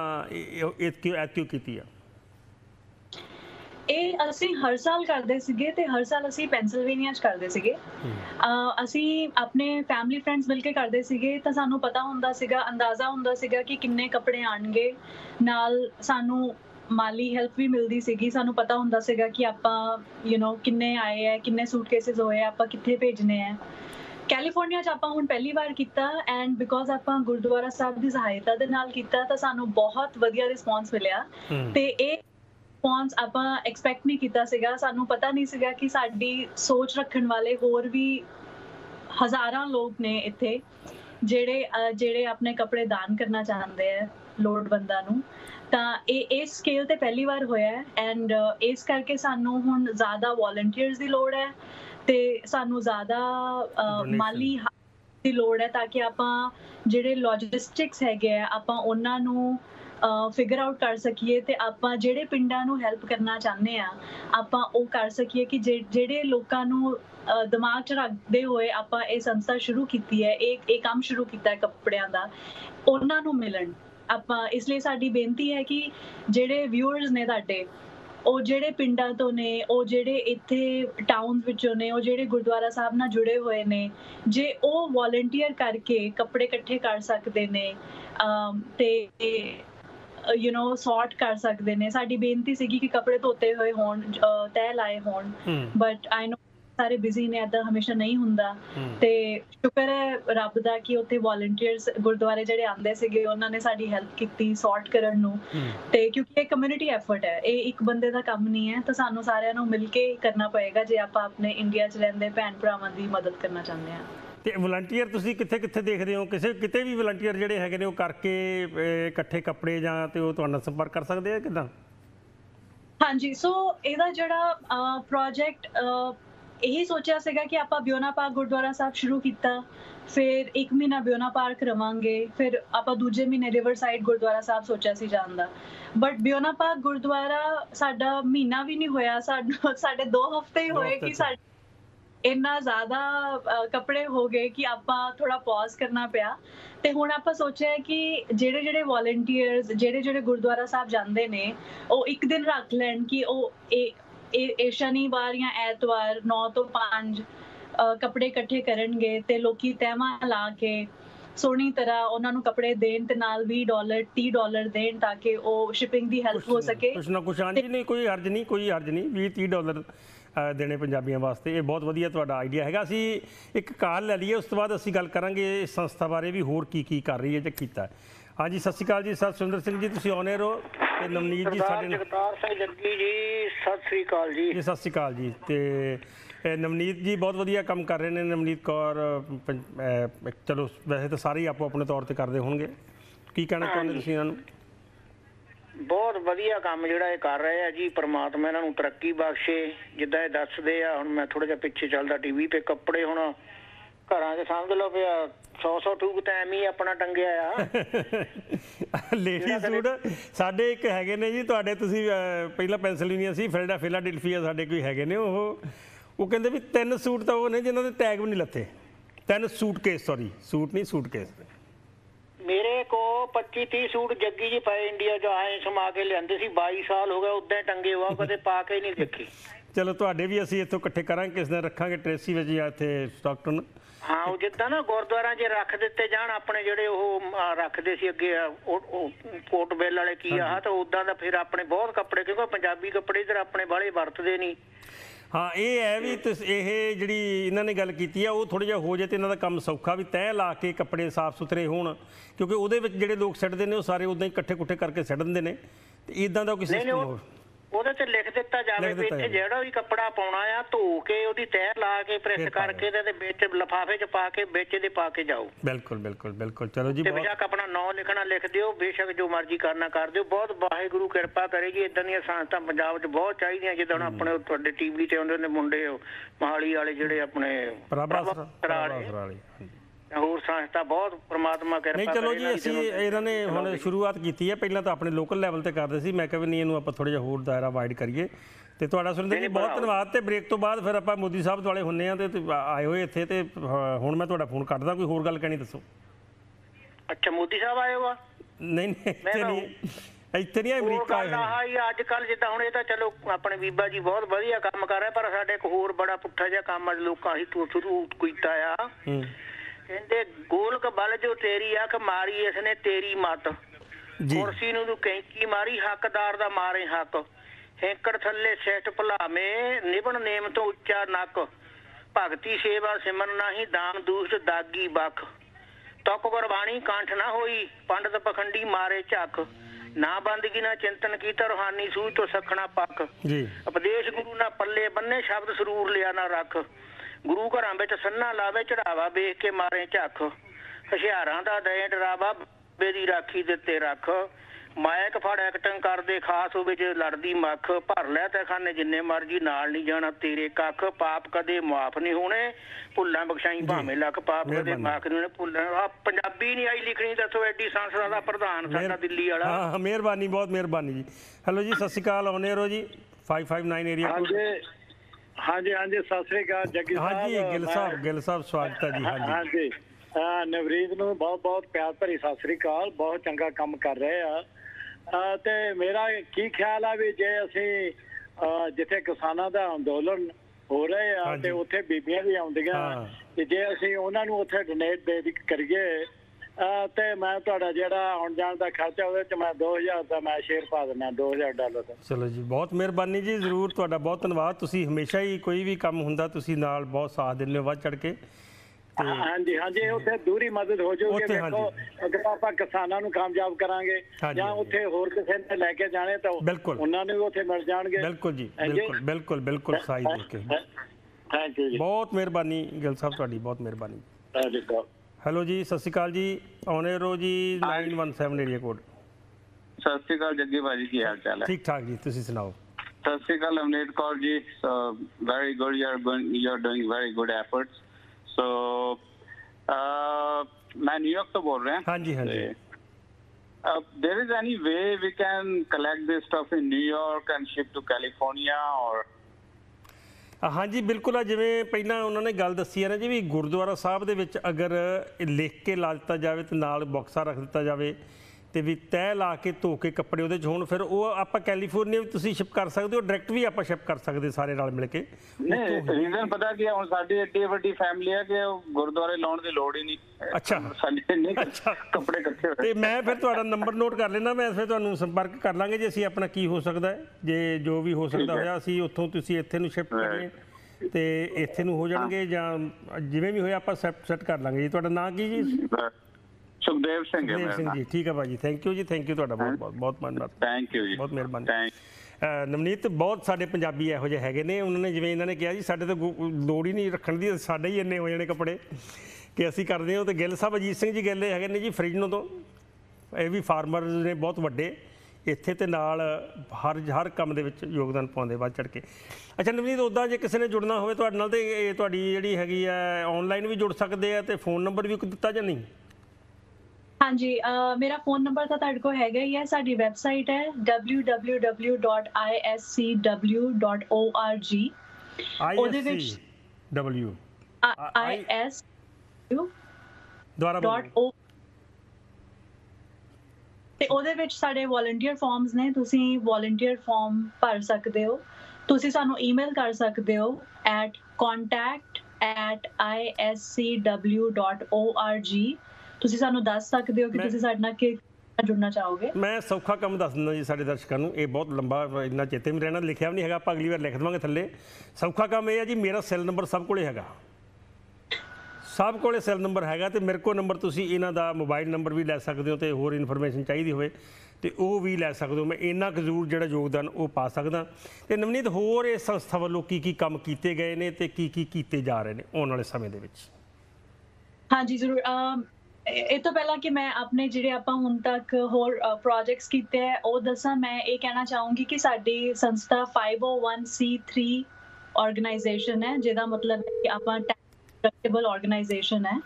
ਐਤਕੀ ਕੀਤੀ ਆ? ਇਹ ਅਸੀਂ ਹਰ ਸਾਲ ਕਰਦੇ ਸੀਗੇ ਤੇ ਹਰ ਸਾਲ ਅਸੀਂ ਪੈਨਸਿਲਵੇਨੀਆ 'ਚ ਕਰਦੇ ਸੀਗੇ। ਅਸੀਂ ਆਪਣੇ ਫੈਮਿਲੀ ਫਰੈਂਡਸ ਮਿਲ ਕੇ ਕਰਦੇ ਸੀਗੇ ਤਾਂ ਸਾਨੂੰ ਪਤਾ ਹੁੰਦਾ ਸੀਗਾ, ਅੰਦਾਜ਼ਾ ਹੁੰਦਾ ਸੀਗਾ ਕਿ ਕਿੰਨੇ ਕੱਪੜੇ ਆਣਗੇ। ਨਾਲ ਸਾਨੂੰ ਮਾਲੀ ਹੈਲਪ ਵੀ ਮਿਲਦੀ ਸੀਗੀ, ਸਾਨੂੰ ਪਤਾ ਹੁੰਦਾ ਸੀਗਾ ਕਿ ਆਪਾਂ ਕਿੰਨੇ ਆਏ ਆ, ਕਿੰਨੇ ਸੂਟਕੇਸਿਸ ਹੋਏ ਆ, ਆਪਾਂ ਕਿੱਥੇ ਭੇਜਨੇ ਆ। ਕੈਲੀਫੋਰਨੀਆ 'ਚ ਆਪਾਂ ਹੁਣ ਪਹਿਲੀ ਵਾਰ ਕੀਤਾ ਐਂਡ ਬਿਕੋਜ਼ ਆਪਾਂ ਗੁਰਦੁਆਰਾ ਸਾਹਿਬ ਦੀ ਸਹਾਇਤਾ ਦੇ ਨਾਲ ਕੀਤਾ ਤਾਂ ਸਾਨੂੰ ਬਹੁਤ ਵਧੀਆ ਰਿਸਪੌਂਸ ਮਿਲਿਆ ਤੇ ਇਹ ਰਿਸਪੌਂਸ ਆਪਾਂ ਐਕਸਪੈਕਟ ਨਹੀਂ ਕੀਤਾ ਸੀਗਾ। ਸਾਨੂੰ ਪਤਾ ਨਹੀਂ ਸੀਗਾ ਕਿ ਸਾਡੀ ਸੋਚ ਰੱਖਣ ਵਾਲੇ ਹੋਰ ਵੀ ਹਜ਼ਾਰਾਂ ਲੋਕ ਨੇ ਇੱਥੇ ਜਿਹੜੇ ਆਪਣੇ ਕੱਪੜੇ ਦਾਨ ਕਰਨਾ ਚਾਹੁੰਦੇ ਆ ਲੋੜਵੰਦਾਂ ਨੂੰ। ਤਾਂ ਇਹ ਇਸ ਸਕੇਲ ਤੇ ਪਹਿਲੀ ਵਾਰ ਹੋਇਆ ਐਂਡ ਇਸ ਕਰਕੇ ਸਾਨੂੰ ਹੁਣ ਜ਼ਿਆਦਾ ਵੋਲੰਟੀਅਰਸ ਦੀ ਲੋੜ ਹੈ ਤੇ ਸਾਨੂੰ ਜ਼ਿਆਦਾ ਮਾਲੀ ਦੀ ਲੋੜ ਹੈ ਤਾਂ ਕਿ ਆਪਾਂ ਜਿਹੜੇ ਲੌਜਿਸਟਿਕਸ ਹੈਗੇ ਆ ਆਪਾਂ ਉਹਨਾਂ ਨੂੰ ਫਿਗਰ ਆਊਟ ਕਰ ਸਕੀਏ ਤੇ ਆਪਾਂ ਜਿਹੜੇ ਪਿੰਡਾਂ ਨੂੰ ਹੈਲਪ ਕਰਨਾ ਚਾਹੁੰਦੇ ਆ ਆਪਾਂ ਉਹ ਕਰ ਸਕੀਏ ਕਿ ਜਿਹੜੇ ਲੋਕਾਂ ਨੂੰ ਦਿਮਾਗ 'ਚ ਰੱਖਦੇ ਹੋਏ ਆਪਾਂ ਇਹ ਸੰਸਥਾ ਸ਼ੁਰੂ ਕੀਤੀ ਹੈ, ਇਹ ਕੰਮ ਸ਼ੁਰੂ ਕੀਤਾ ਹੈ ਕੱਪੜਿਆਂ ਦਾ, ਉਹਨਾਂ ਨੂੰ ਮਿਲਣ ਆਪਾਂ। ਇਸ ਲਈ ਸਾਡੀ ਬੇਨਤੀ ਹੈ ਕਿ ਜਿਹੜੇ ਵਿਊਅਰਸ ਨੇ ਤੁਹਾਡੇ ਉਹ ਜਿਹੜੇ ਪਿੰਡਾਂ ਤੋਂ ਨੇ, ਉਹ ਜਿਹੜੇ ਇੱਥੇ ਟਾਊਨਸ ਵਿੱਚੋਂ ਨੇ, ਉਹ ਜਿਹੜੇ ਗੁਰਦੁਆਰਾ ਸਾਹਿਬ ਨਾਲ ਜੁੜੇ ਹੋਏ ਨੇ, ਜੇ ਉਹ ਵੋਲੰਟੀਅਰ ਕਰਕੇ ਕੱਪੜੇ ਇਕੱਠੇ ਕਰ ਸਕਦੇ ਨੇ ਤੇ ਸੌਟ ਕਰ ਸਕਦੇ ਨੇ। ਸਾਡੀ ਬੇਨਤੀ ਸੀਗੀ ਕਿ ਕੱਪੜੇ ਧੋਤੇ ਹੋਏ ਹੋਣ, ਤਹਿ ਲਾਏ ਹੋਣ, ਬਟ ਆਈ ਨੋ ਸਾਰੇ ਬਿਜ਼ੀ ਨੇ, ਏਦਾਂ ਹਮੇਸ਼ਾ ਨਹੀਂ ਹੁੰਦਾ ਤੇ ਸ਼ੁਕਰ ਹੈ ਰੱਬ ਦਾ ਕਿ ਉੱਥੇ ਵੋਲੰਟੀਅਰਸ ਗੁਰਦੁਆਰੇ ਜਿਹੜੇ ਆਉਂਦੇ ਸੀਗੇ ਉਹਨਾਂ ਨੇ ਸਾਡੀ ਹੈਲਪ ਕੀਤੀ ਸੌਟ ਕਰਨ ਨੂੰ ਤੇ ਕਿਉਂਕਿ ਇਹ ਕਮਿਊਨਿਟੀ ਐਫਰਟ ਹੈ, ਇਹ ਇੱਕ ਬੰਦੇ ਦਾ ਕੰਮ ਨਹੀਂ ਹੈ ਤਾਂ ਸਾਨੂੰ ਸਾਰਿਆਂ ਨੂੰ ਮਿਲ ਕੇ ਕਰਨਾ ਪਏਗਾ ਜੇ ਆਪਾਂ ਆਪਣੇ ਇੰਡੀਆ 'ਚ ਰਹਿੰਦੇ ਭੈਣ ਭਰਾਵਾਂ ਦੀ ਮਦਦ ਕਰਨਾ ਚਾਹੁੰਦੇ ਹਾਂ। ਤੇ ਵਲੰਟੀਅਰ ਤੁਸੀਂ ਕਿੱਥੇ ਕਿੱਥੇ ਦੇਖਦੇ ਹੋ, ਕਿਸੇ ਕਿਤੇ ਵੀ ਵਲੰਟੀਅਰ ਜਿਹੜੇ ਹੈਗੇ ਨੇ ਉਹ ਕਰਕੇ ਇਕੱਠੇ ਕੱਪੜੇ ਜਾਂ ਤੇ ਉਹ ਤੁਹਾਡਾ ਸੰਪਰਕ ਕਰ ਸਕਦੇ ਆ ਕਿਦਾਂ? ਹਾਂਜੀ ਸੋ ਇਹਦਾ ਜਿਹੜਾ ਪ੍ਰੋਜੈਕਟ ਇਹੀ ਸੋਚਿਆ ਸੀਗਾ ਕਿ ਆਪਾਂ ਬਿਓਨਾ ਪਾਰਕ ਗੁਰਦੁਆਰਾ ਸਾਹਿਬ ਸ਼ੁਰੂ ਕੀਤਾ, ਫਿਰ ਇੱਕ ਮਹੀਨਾ ਬਿਓਨਾ ਪਾਰਕ ਰਵਾਂਗੇ, ਫਿਰ ਆਪਾਂ ਦੂਜੇ ਮਹੀਨੇ ਰਿਵਰ ਸਾਈਡ ਗੁਰਦੁਆਰਾ ਸਾਹਿਬ ਸੋਚਿਆ ਸੀ ਜਾਣ ਦਾ। ਬਟ ਬਿਓਨਾ ਪਾਰਕ ਗੁਰਦੁਆਰਾ ਸਾਡਾ ਮਹੀਨਾ ਵੀ ਨਹੀਂ ਹੋਇਆ, ਸਾਡੇ 2 ਹਫ਼ਤੇ ਹੀ ਹੋਏ ਕਿ ਸਾਡੇ ਇੰਨਾ ਜ਼ਿਆਦਾ ਕੱਪੜੇ ਹੋ ਗਏ ਕਿ ਆਪਾਂ ਥੋੜਾ ਪੌਜ਼ ਕਰਨਾ ਪਿਆ। ਤੇ ਹੁਣ ਆਪਾਂ ਸੋਚਿਆ ਕਿ ਜਿਹੜੇ ਵੋਲੰਟੀਅਰਸ ਜਿਹੜੇ ਗੁਰਦੁਆਰਾ ਸਾਹਿਬ ਜਾਂਦੇ ਨੇ ਉਹ ਇੱਕ ਦਿਨ ਰੱਖ ਲੈਣ ਕਿ ਉਹ ਇਹ ਸ਼ਨੀਵਾਰ ਜਾਂ ਐਤਵਾਰ 9 ਤੋਂ 5 कपड़े इकट्ठे करनगे ते लोकी तैमा ला के सोहनी तरह उन्होंने कपड़े देन ते नाल $20-30 देन ताकि वो शिपिंग दी हेल्प हो सके। कुछ ना कुछ आंजी नहीं, कोई हर्ज नहीं, कोई हर्ज नहीं। $20-30 देने पंजाबियों वास्ते ये बहुत वधिया तुहाडा आइडिया हैगा। असी एक काल ले लीए, उस तो बाद असी गल करांगे इस संस्था बारे भी होर की कर रही है ते कीता है। हाँ जी, सत श्री अकाल जी। सत सुंदर सिंह जी, तुसीं ऑन एयर हो ते नवनीत जी साडे नाल। जगतार सिंह जग्गी जी सत श्री अकाल जी। जी सत श्री अकाल जी। ते नवनीत जी बहुत वधिया काम कर रहे हैं। नवनीत कौर, चलो वैसे तो सारे आपो अपने तौर पर करते होंगे, की कहना चाहते तुसीं इन्हां नूं? बहुत वधिया काम जिहड़ा ये कर रहे हैं जी, परमात्मा इन्हां नूं तरक्की बख्शे। जिद्दां ये दसदे आ, हुण मैं थोड़ा जिहा पिछे चलदा टीवी पे, कपड़े हुण घरां 'च समझ लो पिया 100-100 टूक तां एवें अपना टंगिया आ। लेडी सूट साडे एक हैगे ने जी तुहाडे, तुसीं पहिला पेंसिलवेनिया सी, फिलाडेल्फिया साडे कोई हैगे ने। ਉਹ ਕਹਿੰਦੇ ਵੀ 3 सूट ਤਾਂ ਉਹ ਨੇ ਜਿਨ੍ਹਾਂ ਦੇ ਟੈਗ ਵੀ ਨਹੀਂ ਲੱਥੇ। 3 सूटकेस, सॉरी सूट नहीं सूटकेस। मेरे को 25-30 सूट जग्गी जी पाए इंडिया जो आए समा के ਲਿਆਂਦੇ ਸੀ, 22 साल हो गए उदां टंगे हुआ, कदे पा के ही नहीं देखे। चलो ਤੁਹਾਡੇ ਵੀ ਅਸੀਂ ਇੱਥੋਂ ਇਕੱਠੇ ਕਰਾਂਗੇ, ਕਿਸ ਦਿਨ ਰੱਖਾਂਗੇ ਟ੍ਰੇਸੀ ਵਿੱਚ ਜਾਂ ਇੱਥੇ ਸਟਾਕਟਨ। ਹਾਂ, ਉਹ ਜਿੱਦਾਂ ਨਾ ਗੁਰਦੁਆਰਾਂ 'ਚ ਰੱਖ ਦਿੱਤੇ ਜਾਣ ਆਪਣੇ, ਜਿਹੜੇ ਉਹ ਰੱਖਦੇ ਸੀ ਅੱਗੇ ਕੋਟ ਬੇਲ ਵਾਲੇ ਕੀ ਆਹ, ਤਾਂ ਉਦਾਂ ਦਾ ਫਿਰ ਆਪਣੇ ਬਹੁਤ ਕੱਪੜੇ, ਕਿਉਂਕਿ ਪੰਜਾਬੀ ਕੱਪੜੇ ਇਧਰ ਆਪਣੇ ਬਾਹਲੇ ਵਰਤਦੇ ਨਹੀਂ। हाँ, ये है भी ये जी इन्होंने गल की है, वो थोड़ा जहा हो जाए तो इन्हों का काम सौखा भी, तय ला के कपड़े साफ सुथरे हो, क्योंकि वो जो लोग सड़ते हैं सारे उदा ही कट्ठे कुट्ठे करके सड़नते हैं। इदा का किसी ਉਹਦੇ ਤੇ ਲਿਖ ਦਿੱਤਾ ਜਾਵੇ ਵੀ ਇੱਥੇ ਜਿਹੜਾ ਵੀ ਕੱਪੜਾ ਪਾਉਣਾ ਆ ਧੋ ਕੇ ਉਹਦੀ ਤੈਅ ਲਾ ਕੇ ਪ੍ਰੈਸ ਕਰਕੇ ਤੇ ਵਿੱਚ ਲਫਾਫੇ 'ਚ ਪਾ ਕੇ ਵਿੱਚ ਦੇ ਪਾ ਕੇ ਜਾਓ। ਬਿਲਕੁਲ ਬਿਲਕੁਲ ਬਿਲਕੁਲ। ਚਲੋ ਜੀ, ਬੇਸ਼ੱਕ ਆਪਣਾ ਨਾਂ ਲਿਖਣਾ ਲਿਖ ਦਿਓ, ਬੇਸ਼ੱਕ ਜੋ ਮਰਜ਼ੀ ਕਰਨਾ ਕਰ ਦਿਓ। ਬਹੁਤ ਵਾਹਿਗੁਰੂ ਕਿਰਪਾ ਕਰੇ ਜੀ, ਇਦਾਂ ਦੀਆਂ ਸੰਸਥਾਵਾਂ ਪੰਜਾਬ 'ਚ ਬਹੁਤ ਚਾਹੀਦੀਆਂ। ਜਿੱਦਾਂ ਆਪਣੇ ਤੁਹਾਡੇ ਟੀਵੀ ਤੇ ਆਉਂਦੇ ਨੇ ਮੁੰਡੇ ਮਹਾਲੀ ਵਾਲੇ ਜਿਹੜੇ ਆਪਣੇ ਸਰਾਲੇ, ਹੋਰ ਸੰਸਥਾ ਬਹੁਤ ਪਰਮਾਤਮਾ ਕਿਰਪਾ ਕਰੇ। ਚਲੋ ਜੀ, ਅਸੀਂ ਇਹਨਾਂ ਨੇ ਹੁਣ ਸ਼ੁਰੂਆਤ ਕੀਤੀ ਹੈ, ਪਹਿਲਾਂ ਤਾਂ ਆਪਣੇ ਲੋਕਲ ਲੈਵਲ ਤੇ ਕਰਦੇ ਸੀ, ਮੈਂ ਕਿਹਾ ਵੀ ਨਹੀਂ ਇਹਨੂੰ ਆਪਾਂ ਥੋੜਾ ਜਿਹਾ ਹੋਰ ਦਾਇਰਾ ਵਾਈਡ ਕਰੀਏ। ਤੇ ਤੁਹਾਡਾ ਸੁਰਿੰਦਰ ਜੀ ਬਹੁਤ ਧੰਨਵਾਦ। ਤੇ ਬ੍ਰੇਕ ਤੋਂ ਬਾਅਦ ਫਿਰ ਆਪਾਂ ਮੋਦੀ ਸਾਹਿਬ ਦੁਆਲੇ ਹੁੰਨੇ ਆ ਤੇ ਆਏ ਹੋਏ ਇੱਥੇ, ਤੇ ਹੁਣ ਮੈਂ ਤੁਹਾਡਾ ਫੋਨ ਕੱਟਦਾ, ਕੋਈ ਹੋਰ ਗੱਲ ਕਹਿਣੀ ਦੱਸੋ। ਅੱਛਾ, ਮੋਦੀ ਸਾਹਿਬ ਆਏ ਹੋ? ਨਹੀਂ ਨਹੀਂ, ਇੱਥੇ ਨਹੀਂ, ਅਮਰੀਕਾ ਆਏ ਹੋਏ। ਅੱਜ ਕੱਲ ਜਿੱਦਾਂ ਹੁਣ ਇਹ ਤਾਂ ਚਲੋ ਆਪਣੇ ਬੀਬਾ ਜੀ ਬਹੁਤ ਵਧੀਆ ਕੰਮ ਕਰ ਰਹੇ, ਪਰ ਸਾਡੇ ਇੱਕ ਹੋਰ ਬੜਾ ਪੁੱਠਾ ਜਿਹਾ ਕੰਮ ਲੋਕਾਂ ਹੀ ਸ਼ੁਰੂ ਕੀਤਾ ਆ। ਕਹਿੰਦੇ ਗੋਲਕ ਬਲ ਜੋ ਤੇਰੀ ਅੱਖ ਮਾਰੀ ਇਸਨੇ ਤੇਰੀ ਮੱਤ, ਕੁਰਸੀ ਨੂੰ ਤੂੰ ਕੈਂਕੀ ਮਾਰੀ ਹੱਕਦਾਰ ਦਾ ਮਾਰੇ ਹੱਕ, ਹੈਂਕੜ ਥੱਲੇ ਸਿੱਟ ਭੁਲਾਵੇਂ ਨਿਭਣ ਨੇਮ ਤੋਂ ਉੱਚਾ ਨੱਕ, ਭਗਤੀ ਸੇਵਾ ਸਿਮਰਨ ਨਾਹੀਂ ਦਾਨ ਦੁਸ਼ਟ ਦਾਗੀ ਬਖ, ਤੱਕ ਗੁਰਬਾਣੀ ਕੰਠ ਨਾ ਹੋਈ ਪੰਡਤ ਪਖੰਡੀ ਮਾਰੇ ਝੱਕ, ਨਾ ਬੰਦਗੀ ਨਾ ਚਿੰਤਨ ਕੀਤਾ ਰੂਹਾਨੀ ਸੂਝ ਤੋਂ ਸਖਣਾ ਪੱਕ, ਉਪਦੇਸ਼ ਗੁਰੂ ਨਾ ਪੱਲੇ ਬੰਨੇ ਸ਼ਬਦ ਸਰੂਰ ਲਿਆ ਨਾ ਰੱਖ, ਗੁਰੂ ਘਰਾਂ ਵਿੱਚ ਸੰਨਾ ਲਾਵੇ ਚੜਾਵਾ ਵੇਖ ਕੇ ਮਾਰੇ ਝੱਖ, ਹਸ਼ਿਆਰਾਂ ਦਾ ਦੇ ਡਰਾਵਾ ਬੇਦੀ ਰਾਖੀ ਦਿੱਤੇ ਰੱਖ, ਮਾਇਕ ਫੜ ਐਕਟਿੰਗ ਕਰਦੇ ਖਾਸ ਹੋਵੇ ਜੇ ਲੜਦੀ ਮੱਖ, ਭਰ ਲੈ ਤੇ ਖਾਨੇ ਜਿੰਨੇ ਮਰਜੀ ਨਾਲ ਨਹੀਂ ਜਾਣਾ ਤੇਰੇ ਕੱਖ, ਪਾਪ ਕਦੇ ਮਾਫ ਨਹੀਂ ਹੋਣੇ ਭੁੱਲਾਂ ਬਖਸ਼ਾਈ ਭਾਵੇਂ ਲੱਖ, ਪਾਪ ਕਦੇ ਮਾਫ ਨਹੀਂ ਹੋਣੇ ਭੁੱਲਾਂ। ਆ ਪੰਜਾਬੀ ਨਹੀਂ ਆਈ ਲਿਖਣੀ, ਦੱਸੋ ਐਡੀ ਸੰਸਥਾ ਦਾ ਪ੍ਰਧਾਨ ਸਾਡਾ ਦਿੱਲੀ ਵਾਲਾ। ਹਾਂ, ਮਿਹਰਬਾਨੀ, ਬਹੁਤ ਮਿਹਰਬਾਨੀ ਜੀ। ਹੈਲੋ ਜੀ, ਸਤਿ ਸ਼੍ਰੀ ਅਕਾਲ। ਆਉਨੇ ਰੋ ਜੀ 559 ਏਰੀਆ। हाँ जी, हाँ जी, सत श्री अकाल जग्गी साहब। हाँ जी, गिल साहब, गिल साहब स्वागत है जी। हाँ जी, हाँ जी, नवरीत नूं बहुत बहुत प्यार भरी सत श्री अकाल। बहुत चंगा काम कर रहे हैं। तो मेरा की ख्याल है भी जे असी जिथे किसानां दा अंदोलन हो रहे हैं तो उत्थे बीबियां भी आउंदियां, जे असी उन्हां नूं उत्थे डोनेट दे करिए तो मैं तुहाडा जिहड़ा आउण जाण दा खर्चा उहदे च मैं 2000 का मैं शेयर पा दिंदा, $2000 का। चलो जी, बहुत मेहरबानी जी, जरूर तुहाडा बहुत धन्नवाद। तुसीं हमेशा ही कोई भी काम हुंदा तुसीं नाल बहुत साथ दिंदे हो, वध चढ़ के। हाँ जी, हाँ जी, उत्थे दूरी मदद हो जाऊगी। देखो अगर आपां किसानां नूं कामयाब करांगे जां उत्थे होर किसे ने लैके जाणे तां उहनां नूं उत्थे मिल जाणगे। बिल्कुल जी, बिल्कुल बिल्कुल बिल्कुल सही। थैंक यू जी, बहुत मेहरबानी गिल साहब, तुहाडी बहुत मेहरबानी। हाँ जी, हेलो जी, सत श्री अकाल जी। ऑनर हो जी 917 एरिया कोड। सत श्री अकाल जग्गी भाजी, की हाल चाल है? ठीक ठाक जी, तुसी सुनाओ। Sat Shri Akal Navneet Kaur ji, very good, you are doing very good efforts. So मैं न्यूयॉर्क से बोल रहे हैं। हाँ जी, हाँ जी। There is any way we can collect this stuff in New York and ship to California और? हाँ जी, बिल्कुल। आ जिवें पहला उन्होंने गल दसी है ना जी, भी गुरुद्वारा साहब दे विच अगर लिख के ला दिता जाए तो नाल बॉक्सा रख दिता जाए तो भी तय ला के धो के कपड़े उहदे होण फिर वह आप कैलीफोर्निया भी तुसीं शिप कर सकते हो डायरैक्ट भी आप शिप कर सकते सारे नाल मिल के। रीजन पता कि हुण साडी एड्डी वड्डी फैमिली है कि गुरुद्वारे लाउण दी लोड़ ही नहीं। अच्छा अच्छा कपड़े इकट्ठे हो ते मैं फिर तुहाडा नंबर नोट कर लेना, मैं फिर तुहानू संपर्क कर लांगे जे असीं अपना की हो सकदा है जे जो भी हो सकदा होया असीं उत्थों तुसीं इत्थे नू शिफ्ट करीए ते इत्थे नू हो जाणगे जां जिवें भी होया आपां सैट कर लांगे जी। तुहाडा नाम की जी? सुखदेव सिंह। जी ठीक है भाजी, थैंक यू जी, थैंक यू तुहाडा बहुत बहुत बहुत धन्नवाद, थैंक यू जी, बहुत मेहरबानी। नवनीत बहुत साढ़े पंजाबी इहो जिहे हैगे ने, उन्होंने जिवें इन्होंने कहा जी साढ़े तो लोड़ ही नहीं रखण दी, साढ़े ही इन्ने हो जाने कपड़े कि असीं करदे हो। तो गिल साहब अजीत सिंह जी गिल हैगे ने जी फ्रिजनो तो, यह भी फार्मर ने बहुत वड्डे इत्थे ते नाल हर काम दे विच योगदान पाउंदे वध चढ़ के। अच्छा नवनीत उदा जे किसी ने जुड़ना होवे तुहाडे नाल ते तुहाडी जिहड़ी हैगी आ ऑनलाइन भी जुड़ सकदे आ, ते फोन नंबर भी कोई दित्ता जां नहीं? हाँ जी, मेरा फोन नंबर तो तुहाडे कोल हैगा ही है, साडी वैबसाइट है www.iscw.org ਉਹਦੇ ਵਿੱਚ w is ਦੁਆਰਾ ਬੋਲੋ ਤੇ ਉਹਦੇ ਵਿੱਚ ਸਾਡੇ ਵੋਲੰਟੀਅਰ ਫਾਰਮਸ ਨੇ, ਤੁਸੀਂ ਵੋਲੰਟੀਅਰ ਫਾਰਮ ਭਰ ਸਕਦੇ ਹੋ। ਤੁਸੀਂ ਸਾਨੂੰ ਈਮੇਲ ਕਰ ਸਕਦੇ ਹੋ contact@iscw.org। ਤੁਸੀਂ ਸਾਨੂੰ ਦੱਸ ਸਕਦੇ ਹੋ ਕਿ ਤੁਸੀਂ ਸਾਡੇ ਨਾਲ ਕਿ जुड़ना चाहोगे। मैं सौखा कम दस दिंदा जी साडे दर्शकां नूं, इह बहुत लंबा इन्ना चेते भी रहना लिखिया भी नहीं हैगा, आपां अगली बार लिख देवांगे थल्ले। सौखा काम यह है जी मेरा सेल नंबर सब कोले हैगा, सब कोले सेल नंबर हैगा ते मेरे को नंबर तुसीं इन्हां दा मोबाइल नंबर भी लै सकदे हो ते होर इन्फॉर्मेशन चाहिदी होवे ते ओह भी लै सकदे हो। मैं इन्ना क जरूर जिहड़ा योगदान ओह पा सकदा। ते नवनीत होर इस संस्था वल्लों की काम कीते गए ने ते की कीते जा रहे ने आउण वाले समय दे विच? हाँ जी जरूर, ਇਹ ਤੋਂ ਪਹਿਲਾਂ ਕਿ ਮੈਂ ਆਪਣੇ ਜਿਹੜੇ ਆਪਾਂ ਹੁਣ ਤੱਕ ਹੋਰ ਪ੍ਰੋਜੈਕਟਸ ਕੀਤੇ ਹੈ ਉਹ ਦੱਸਾਂ, ਮੈਂ ਇਹ ਕਹਿਣਾ ਚਾਹੂੰਗੀ ਕਿ ਸਾਡੀ ਸੰਸਥਾ 501c3 ਆਰਗੇਨਾਈਜੇਸ਼ਨ ਹੈ, ਜਿਹਦਾ ਮਤਲਬ ਹੈ ਕਿ ਆਪਾਂ ਟੈਕਸੇਬਲ ਆਰਗੇਨਾਈਜੇਸ਼ਨ ਹੈ।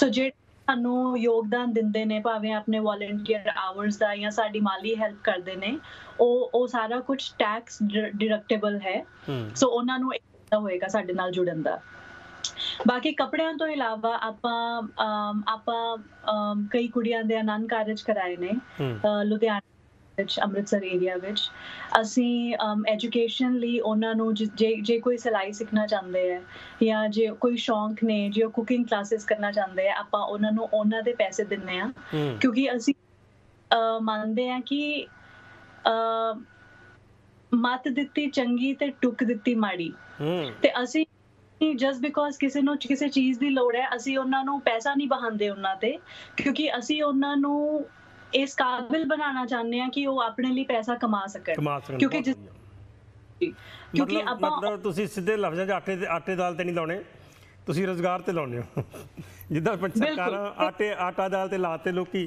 ਸੋ ਜੇ ਸਾਨੂੰ ਯੋਗਦਾਨ ਦਿੰਦੇ ਨੇ ਭਾਵੇਂ ਆਪਣੇ ਵੋਲੰਟੀਅਰ ਆਵਰਸ ਦਾ ਜਾਂ ਸਾਡੀ ਮਾਲੀ ਹੈਲਪ ਕਰਦੇ ਨੇ, ਉਹ ਸਾਰਾ ਕੁਝ ਟੈਕਸ ਡਿਡਕਟੇਬਲ ਹੈ। ਸੋ ਉਹਨਾਂ ਨੂੰ ਇਹ ਹੋਏਗਾ ਸਾਡੇ ਨਾਲ ਜੁੜਨ ਦਾ। ਬਾਕੀ ਕੱਪੜਿਆਂ ਤੋਂ ਇਲਾਵਾ ਆਪਾਂ ਕਈ ਕੁੜੀਆਂ ਦੇ ਆਨੰਦ ਕਾਰਜ ਕਰਾਏ ਨੇ ਲੁਧਿਆਣਾ ਵਿੱਚ, ਅੰਮ੍ਰਿਤਸਰ ਏਰੀਆ ਵਿੱਚ। ਅਸੀਂ ਐਜੂਕੇਸ਼ਨ ਲਈ ਉਹਨਾਂ ਨੂੰ ਜੇ ਕੋਈ ਸਿਲਾਈ ਸਿੱਖਣਾ ਚਾਹੁੰਦੇ ਹੈ ਜਾਂ ਜੇ ਕੋਈ ਸ਼ੌਂਕ ਨੇ, ਜੇ ਉਹ ਕੁਕਿੰਗ ਕਲਾਸਿਸ ਕਰਨਾ ਚਾਹੁੰਦੇ ਹੈ, ਆਪਾਂ ਉਹਨਾਂ ਨੂੰ ਉਹਨਾਂ ਦੇ ਪੈਸੇ ਦਿੰਦੇ ਹਾਂ, ਕਿਉਂਕਿ ਅਸੀਂ ਮੰਨਦੇ ਹਾਂ ਕਿ ਮੱਤ ਦਿੱਤੀ ਚੰਗੀ ਤੇ ਟੁੱਕ ਦਿੱਤੀ ਮਾੜੀ। ਤੇ ਅਸੀਂ ਜਸਟ ਬਿਕੋਜ਼ ਕਿਸੇ ਨੂੰ ਕਿਸੇ ਚੀਜ਼ ਦੀ ਲੋੜ ਹੈ ਅਸੀਂ ਉਹਨਾਂ ਨੂੰ ਪੈਸਾ ਨਹੀਂ ਬਹਾਉਂਦੇ ਉਹਨਾਂ ਤੇ, ਕਿਉਂਕਿ ਅਸੀਂ ਉਹਨਾਂ ਨੂੰ ਇਸ ਕਾਬਿਲ ਬਣਾਉਣਾ ਚਾਹੁੰਦੇ ਹਾਂ ਕਿ ਉਹ ਆਪਣੇ ਲਈ ਪੈਸਾ ਕਮਾ ਸਕਣ। ਕਿਉਂਕਿ ਆਪਾਂ ਤੁਸੀਂ ਸਿੱਧੇ ਲਫ਼ਜ਼ਾਂ 'ਚ ਆਟੇ ਦਾਲ ਤੇ ਨਹੀਂ ਲਾਉਣੇ, ਤੁਸੀਂ ਰੁਜ਼ਗਾਰ ਤੇ ਲਾਉਣੇ ਹੋ, ਜਿੱਦਾਂ ਸਰਕਾਰਾਂ ਆਟਾ ਦਾਲ ਤੇ ਲਾਤੇ ਲੋਕੀ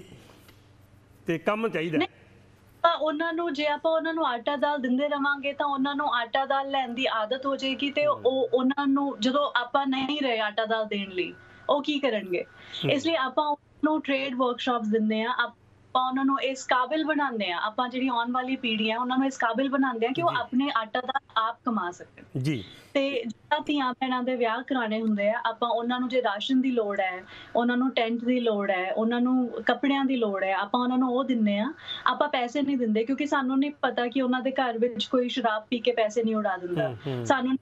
ਤੇ ਕੰਮ ਚਾਹੀਦਾ। ਉਹਨਾਂ ਨੂੰ ਜੇ ਆਪਾਂ ਉਹਨਾਂ ਨੂੰ ਆਟਾ ਦਾਲ ਦਿੰਦੇ ਰਵਾਂਗੇ ਤਾਂ ਉਹਨਾਂ ਨੂੰ ਆਟਾ ਦਾਲ ਲੈਣ ਦੀ ਆਦਤ ਹੋ ਜਾਏਗੀ ਤੇ ਉਹ ਉਹਨਾਂ ਨੂੰ ਜਦੋਂ ਆਪਾਂ ਨਹੀਂ ਰਹੇ ਆਟਾ ਦਾਲ ਦੇਣ ਲਈ ਉਹ ਕੀ ਕਰਨਗੇ। ਇਸ ਲਈ ਆਪਾਂ ਉਹਨਾਂ ਨੂੰ ਟ੍ਰੇਡ ਵਰਕਸ਼ਾਪਸ ਦਿੰਦੇ ਆ, ਆਪਾਂ ਉਹਨਾਂ ਨੂੰ ਇਸ ਕਾਬਿਲ ਬਣਾਉਂਦੇ ਆ, ਆਪਾਂ ਜਿਹੜੀ ਆਉਣ ਵਾਲੀ ਪੀੜ੍ਹੀ ਆ ਉਹਨਾਂ ਨੂੰ ਇਸ ਕਾਬਿਲ ਬਣਾਉਂਦੇ ਆ ਕਿ ਉਹ ਆਪਣੇ ਆਟਾ ਦਾਲ ਆਪ ਕਮਾ ਸਕਣ ਜੀ। ਤੇ ਜਿੱਦਾਂ ਧੀਆਂ ਭੈਣਾਂ ਦੇ ਵਿਆਹ ਕਰਾਣੇ ਹੁੰਦੇ ਆ, ਆਪਾਂ ਉਹਨਾਂ ਨੂੰ ਜੇ ਰਾਸ਼ਨ ਦੀ ਲੋੜ ਹੈ, ਉਹਨਾਂ ਨੂੰ ਟੈਂਟ ਦੀ ਲੋੜ ਹੈ, ਉਹਨਾਂ ਨੂੰ ਕੱਪੜਿਆਂ ਦੀ ਲੋੜ ਹੈ, ਆਪਾਂ ਉਹਨਾਂ ਨੂੰ ਉਹ ਦਿੰਦੇ ਆ। ਆਪਾਂ ਪੈਸੇ ਨਹੀਂ ਦਿੰਦੇ ਕਿਉਂਕਿ ਸਾਨੂੰ ਨਹੀਂ ਪਤਾ ਕਿ ਉਹਨਾਂ ਦੇ ਘਰ ਵਿੱਚ ਕੋਈ ਸ਼ਰਾਬ ਪੀ ਕੇ ਪੈਸੇ ਨਹੀਂ ਉਡਾ ਦਿੰਦਾ, ਸਾਨੂੰ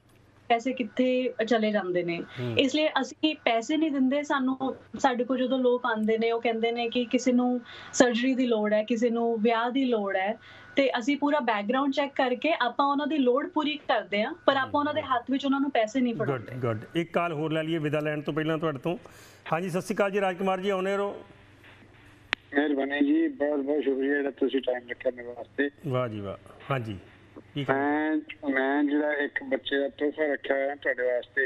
ਪੈਸੇ ਕਿੱਥੇ ਚਲੇ ਜਾਂਦੇ ਨੇ। ਇਸ ਲਈ ਅਸੀਂ ਪੈਸੇ ਨਹੀਂ ਦਿੰਦੇ। ਸਾਨੂੰ ਸਾਡੇ ਕੋਲ ਜਦੋਂ ਲੋਕ ਆਉਂਦੇ ਨੇ ਉਹ ਕਹਿੰਦੇ ਨੇ ਕਿ ਕਿਸੇ ਨੂੰ ਸਰਜਰੀ ਦੀ ਲੋੜ ਹੈ, ਕਿਸੇ ਨੂੰ ਵਿਆਹ ਦੀ ਲੋੜ ਹੈ, ਤੇ ਅਸੀਂ ਪੂਰਾ ਬੈਕਗ੍ਰਾਉਂਡ ਚੈੱਕ ਕਰਕੇ ਆਪਾਂ ਉਹਨਾਂ ਦੀ ਲੋੜ ਪੂਰੀ ਕਰਦੇ ਆ, ਪਰ ਆਪਾਂ ਉਹਨਾਂ ਦੇ ਹੱਥ ਵਿੱਚ ਉਹਨਾਂ ਨੂੰ ਪੈਸੇ ਨਹੀਂ ਫੜਾਉਂਦੇ। ਗੁੱਡ, ਇੱਕ ਕਾਲ ਹੋਰ ਲੈ ਲਈਏ ਵਿਦਾ ਲੈਣ ਤੋਂ ਪਹਿਲਾਂ ਤੁਹਾਡੇ ਤੋਂ। ਹਾਂਜੀ ਸਤਿ ਸ਼੍ਰੀ ਅਕਾਲ ਜੀ ਰਾਜਕੁਮਾਰ ਜੀ, ਆਉਣੇ ਰਹੋ। ਮਿਹਰਬਾਨੀ ਜੀ, ਬਹੁਤ ਬਹੁਤ ਸ਼ੁਕਰੀਆ ਜਿਹੜਾ ਤੁਸੀਂ ਟਾਈਮ ਰੱਖਿਆ ਮੇਰੇ ਵਾਸਤੇ। ਵਾਹ ਜੀ ਵਾਹ। ਹਾਂਜੀ ਮੈਂ ਜਿਹੜਾ ਇੱਕ ਬੱਚੇ ਦਾ ਤੋਹਫਾ ਰੱਖਿਆ ਹੋਇਆ ਤੁਹਾਡੇ ਵਾਸਤੇ,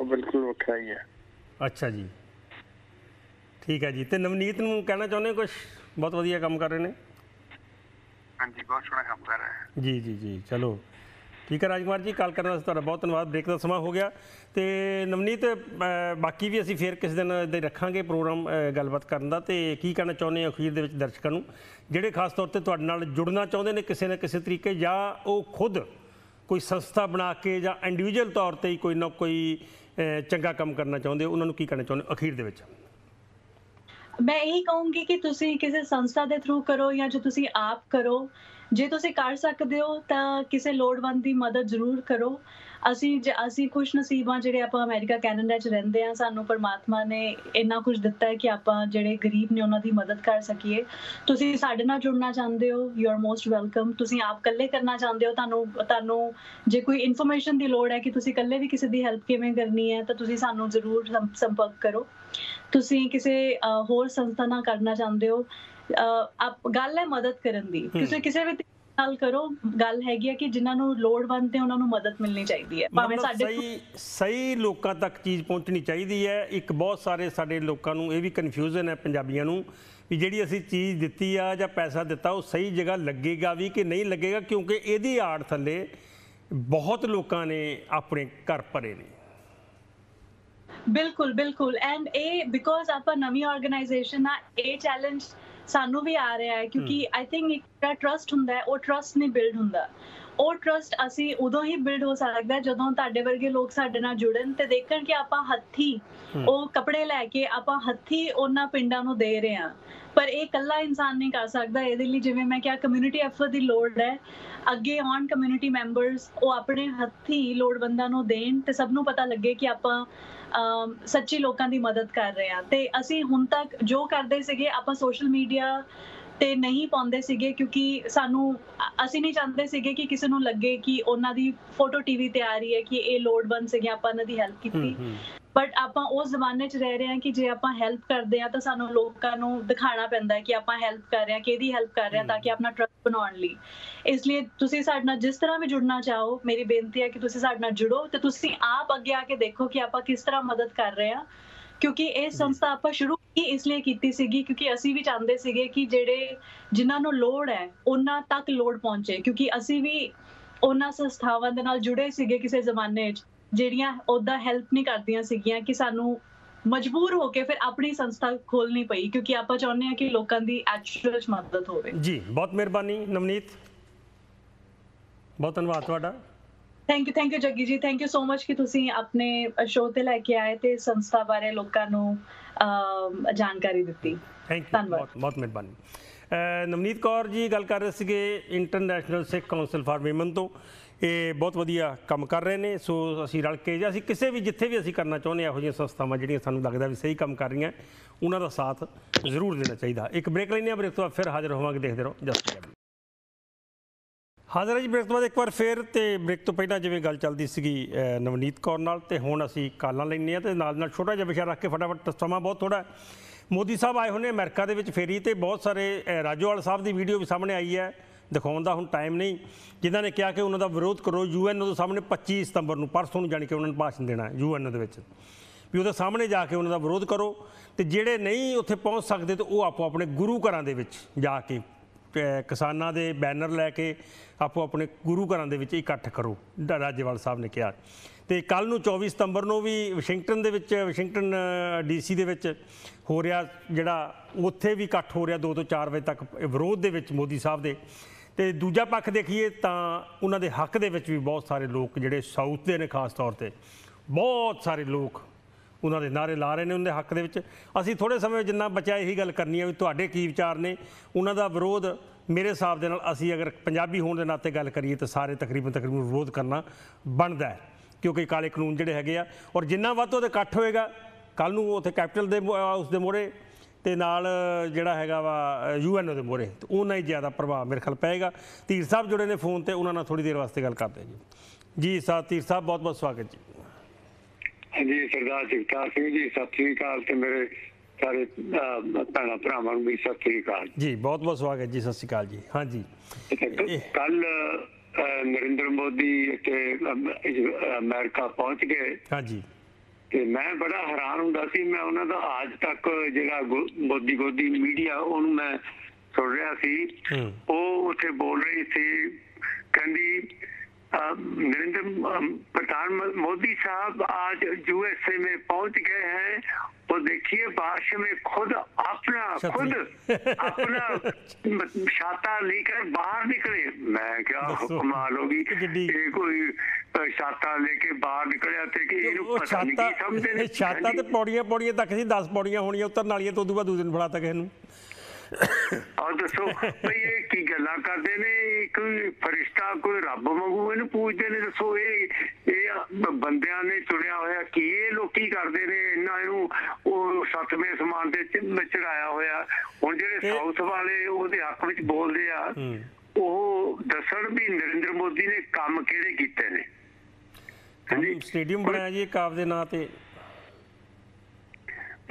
ਉਹ ਬਿਲਕੁਲ ਵੱਖਰਾ ਹੀ ਹੈ। ਅੱਛਾ ਜੀ ਠੀਕ ਹੈ ਜੀ। ਤੇ ਨਵਨੀਤ ਨੂੰ ਕਹਿਣਾ ਚਾਹੁੰਦੇ ਕੁਝ? ਬਹੁਤ ਵਧੀਆ ਕੰਮ ਕਰ ਰਹੇ ਨੇ। ਹਾਂਜੀ ਬਹੁਤ ਸੋਹਣਾ ਕੰਮ ਕਰ ਰਹੇ ਜੀ ਜੀ ਜੀ। ਚਲੋ ਠੀਕ ਹੈ ਰਾਜਕੁਮਾਰ ਜੀ, ਕਾਲ ਕਰਨ ਵਾਸਤੇ ਤੁਹਾਡਾ ਬਹੁਤ ਧੰਨਵਾਦ। ਬ੍ਰੇਕ ਦਾ ਸਮਾਂ ਹੋ ਗਿਆ ਤੇ ਨਵਨੀਤ ਬਾਕੀ ਵੀ ਅਸੀਂ ਫੇਰ ਕਿਸੇ ਦਿਨ ਦੇ ਰੱਖਾਂਗੇ ਪ੍ਰੋਗਰਾਮ ਗੱਲਬਾਤ ਕਰਨ ਦਾ। ਤੇ ਕੀ ਕਹਿਣਾ ਚਾਹੁੰਦੇ ਹੋ ਅਖੀਰ ਦੇ ਵਿੱਚ ਦਰਸ਼ਕਾਂ ਨੂੰ ਜਿਹੜੇ ਖਾਸ ਤੌਰ ਤੇ ਤੁਹਾਡੇ ਨਾਲ ਜੁੜਨਾ ਚਾਹੁੰਦੇ ਨੇ ਕਿਸੇ ਨਾ ਕਿਸੇ ਤਰੀਕੇ, ਜਾਂ ਉਹ ਖੁਦ ਕੋਈ ਸੰਸਥਾ ਬਣਾ ਕੇ ਜਾਂ ਇੰਡੀਵਿਜੂਅਲ ਤੌਰ ਤੇ ਹੀ ਕੋਈ ਨਾ ਕੋਈ ਚੰਗਾ ਕੰਮ ਕਰਨਾ ਚਾਹੁੰਦੇ ਹੋ, ਉਹਨਾਂ ਨੂੰ ਕੀ ਕਹਿਣਾ ਚਾਹੁੰਦੇ ਹੋ ਅਖੀਰ ਦੇ ਵਿੱਚ? मैं यही कहूँगी कि तुसी किसी संस्था के थ्रू करो या जो तुसी आप करो, जे तुसी कर सकते हो तो किसी लोड़वंद की मदद जरूर करो। असी खुश नसीब हाँ जिहड़े आपां अमेरिका कैनेडा च रहिंदे आ, सानूं परमात्मा ने इन्ना कुछ दिता है कि आपां जिहड़े गरीब ने उन्हां दी मदद कर सकीए। तुसीं साडे नाल जुड़ना चाहते हो, यू आर मोस्ट वैलकम। तुसीं आप कल्ले करना चाहते हो, तुहानूं जे कोई इन्फॉर्मेशन की लोड़ है कि तुसीं कल्ले भी किसी की हैल्प किवें करनी है तो तुसीं सानूं जरूर संपर्क करो। तुसीं किसी होर संस्था नाल करना चाहते हो, आप गल है मदद करन दी, तुसीं किसी भी करो। गल हैगी कि जिन्होंने लोड़वंद है उन्होंने मदद मिलनी चाहिए, भावें सही लोगों तक चीज़ पहुँचनी चाहिए है। एक बहुत सारे साडे लोगों नूं यह भी कन्फ्यूजन है पंजाबियों नूं भी जिहड़ी असीं चीज़ दित्ती आ जां पैसा दिता वो सही जगह लगेगा भी कि नहीं लगेगा, क्योंकि इहदी आड़ थले बहुत लोगों ने अपने घर भरे ने। बिल्कुल बिल्कुल, एंड ए बिकॉज आप नवीं ऑर्गेनाइजेशन आ, ए चैलेंज सानू भी आ रहा है क्योंकि आई थिंक एक ट्रस्ट हुंदा है, वो ट्रस्ट नहीं बिल्ड हुंदा। वो ट्रस्ट असी उदों ही बिल्ड हो सकदा है जदों तुहाडे वर्गे लोग साडे नाल जुड़न ते देखण कि आपां हत्थी वो कपड़े लैके आपां हत्थी उन्हां पिंडां नूं दे रहे हां। पर ये कल्ला इंसान नहीं कर सकता, ये लिए जिवें मैं क्या कम्यूनिटी एफर्ट की लोड़ है। अगे ऑन कम्यूनिटी मैंबरस वो अपने हथी लोड़वंदा नूं देण ते सब नूं पता लगे कि आपां सच्ची लोगों की मदद कर रहे हैं। तो असी हुण तक जो करते सीगे आपां सोशल मीडिया ते नहीं पाते सीगे क्योंकि सानू असी नहीं चाहते सीगे कि किसी नूं लगे कि उन्हां दी फोटो टीवी ते आ रही है कि ये लोड़वंद सीगे आपां उन्हां दी हेल्प कीती। बट आप उस जमाने च रह रहे हैं कि जे आप हैल्प करते हैं तो सानू लोगों नूं दिखाना पैंदा है कि आप हैल्प कर रहे हैं, किहदी हैल्प कर रहे हैं, ताकि अपना ट्रस्ट बनाने लई। इसलिए तुसीं साडे नाल जिस तरह भी जुड़ना चाहो, मेरी बेनती है कि तुसीं साडे नाल जुड़ो तो तुसीं आप अगे आके देखो कि आप किस तरह मदद कर रहे हैं। क्योंकि ये संस्था आप शुरू ही इसलिए कीती सीगी क्योंकि असी भी चाहते सीगे कि जिहड़े जिन्हां नूं लोड़ है उन्हां तक लोड़ पहुंचे, क्योंकि असी भी उन्हां संस्थावां दे नाल जुड़े सीगे किसी जमाने च ਜਿਹੜੀਆਂ ਉਹਦਾ ਹੈਲਪ ਨਹੀਂ ਕਰਦੀਆਂ ਸੀਗੀਆਂ ਕਿ ਸਾਨੂੰ ਮਜਬੂਰ ਹੋ ਕੇ ਫਿਰ ਆਪਣੀ ਸੰਸਥਾ ਖੋਲਣੀ ਪਈ ਕਿਉਂਕਿ ਆਪਾਂ ਚਾਹੁੰਦੇ ਹਾਂ ਕਿ ਲੋਕਾਂ ਦੀ ਐਕਚੁਅਲ ਮਦਦ ਹੋਵੇ। ਜੀ ਬਹੁਤ ਮਿਹਰਬਾਨੀ ਨਵਨੀਤ, ਬਹੁਤ ਧੰਨਵਾਦ ਤੁਹਾਡਾ। Thank you Jaggi ji, thank you so much ਕਿ ਤੁਸੀਂ ਆਪਣੇ ਸ਼ੋਅ ਤੇ ਲੈ ਕੇ ਆਏ ਤੇ ਸੰਸਥਾ ਬਾਰੇ ਲੋਕਾਂ ਨੂੰ ਜਾਣਕਾਰੀ ਦਿੱਤੀ। ਧੰਨਵਾਦ, ਬਹੁਤ ਮਿਹਰਬਾਨੀ। नवनीत कौर जी गल कर रहे थे international Sikh council for women तो ये बहुत वधिया काम कर रहे हैं। सो असी रल के असी किसी भी जिथे भी असी करना चाहते हैं यह संस्थावां जो लगता भी सही काम कर रही हैं उन्हों का साथ जरूर देना चाहिए। एक ब्रेक लेने, ब्रेक तो बाद फिर हाजिर होवांगे। देखते रहो जस पंजाबी। हाजिर है जी ब्रेक तो बाद एक बार फिर, तो ब्रेक तो पहला जिवें गल चलती सी नवनीत कौर नाल ते हुण असी कालां लैंदे आं ते नाल नाल छोटा जिहा विषय रख के फटाफट, समां बहुत थोड़ा। मोदी साहब आए होने अमेरिका के फेरी तो बहुत सारे राजेवाल साहब की वीडियो भी सामने आई है, दिखाने का हम टाइम नहीं, जिन्होंने कहा कि उन्होंने विरोध करो। यू एन ओ सामने 25 सितंबर को परसों जाने के उन्होंने भाषण देना है यू एन ओ भी, उन्होंने सामने जाके उन्होंने विरोध करो तो जोड़े नहीं उत्थे पहुँच सकते तो वो आपो अपने गुरु घरों के जाके किसानों के बैनर लैके आपो अपने गुरु घरों के इकट्ठ करो, राजेवाल साहब ने कहा। तो कल नूं 24 सितंबर को भी वाशिंगटन DC के हो रहा जिहड़ा उत्थे भी इकट्ठ हो रहा 2 तो 4 बजे तक विरोध दे विच मोदी साहब दे। ते दूजा पक्ष देखिए तो उन्होंने हक दे विच भी बहुत सारे लोग जिहड़े साउथ दे ने खास तौर पर बहुत सारे लोग उन्होंने नारे ला रहे हैं उन्हें हक दे विच। असी थोड़े समय जिन्ना बचा यही गल करनी है भी तुहाडे की विचार ने उन्हों का विरोध। मेरे हिसाब दे नाल असी अगर पंजाबी होने के नाते गल करिए तो सारे तकरीबन विरोध करना बनता है क्योंकि काले कानून जिहड़े हैगे आ, और जिन्ना वध तो इकट्ठ होएगा कल नूं उत्थे कैपिटल दे उस दे मोहरे ते नाल जिहड़ा हैगा वा यूएनओ दे मोहरे तो उन्ना ही ज़्यादा प्रभाव मेरे ख्याल पेगा। तीर साहब जुड़े ने फोन ते उन्हां नाल थोड़ी देर वास्ते गल करदे जी। साहब तीर साहब बहुत बहुत स्वागत जी। हाँ जी सरदार जगतार सिंह जी सत श्री अकाल, ते मेरे सारे भैन भरावां नूं भी सत श्री अकाल जी, बहुत बहुत स्वागत जी, सत श्री अकाल जी। हाँ जी कल नरेंद्र मोदी अमेरिका पहुंच गए, हाँ जी, ते मैं बड़ा हैरान हुंदा सी। मैं उन्हां दा आज तक जिहड़ा मोदी गोदी मीडिया उन्होंने मैं सुन रहा सी, वो उत्थे बोल रही थी कहंदी नरेंद्र प्रधान मोदी साहब आज USA में पहुंच गए हैं वो देखिए बारिश में खुद अपना छाता लेकर बाहर निकले। मैं क्या हुक्म आलोगी कोई छाता लेके बाहर निकलिया कि छाता तो पौड़ियां तक सी 10 पौड़ियां होनी उतरन वाली तो बाद दूसरे दिन फड़ा तक इनू और दसो भाई की गल्लां करदे ने कोई फरिश्ता कोई रब वांगू इहनूं पूजदे ने। दसो ये बंदियां ने चुनिया होया कि ये लोग की करदे ने इन्हां इहनूं ओ सतवें समान दे चढ़ाया होया। हुण जिहड़े साउथ वाले ओहदे हक विच बोलदे आ ओह दसण भी नरेंद्र मोदी ने काम किहड़े कीते ने। स्टेडियम बनाया जी काफ दे नां ते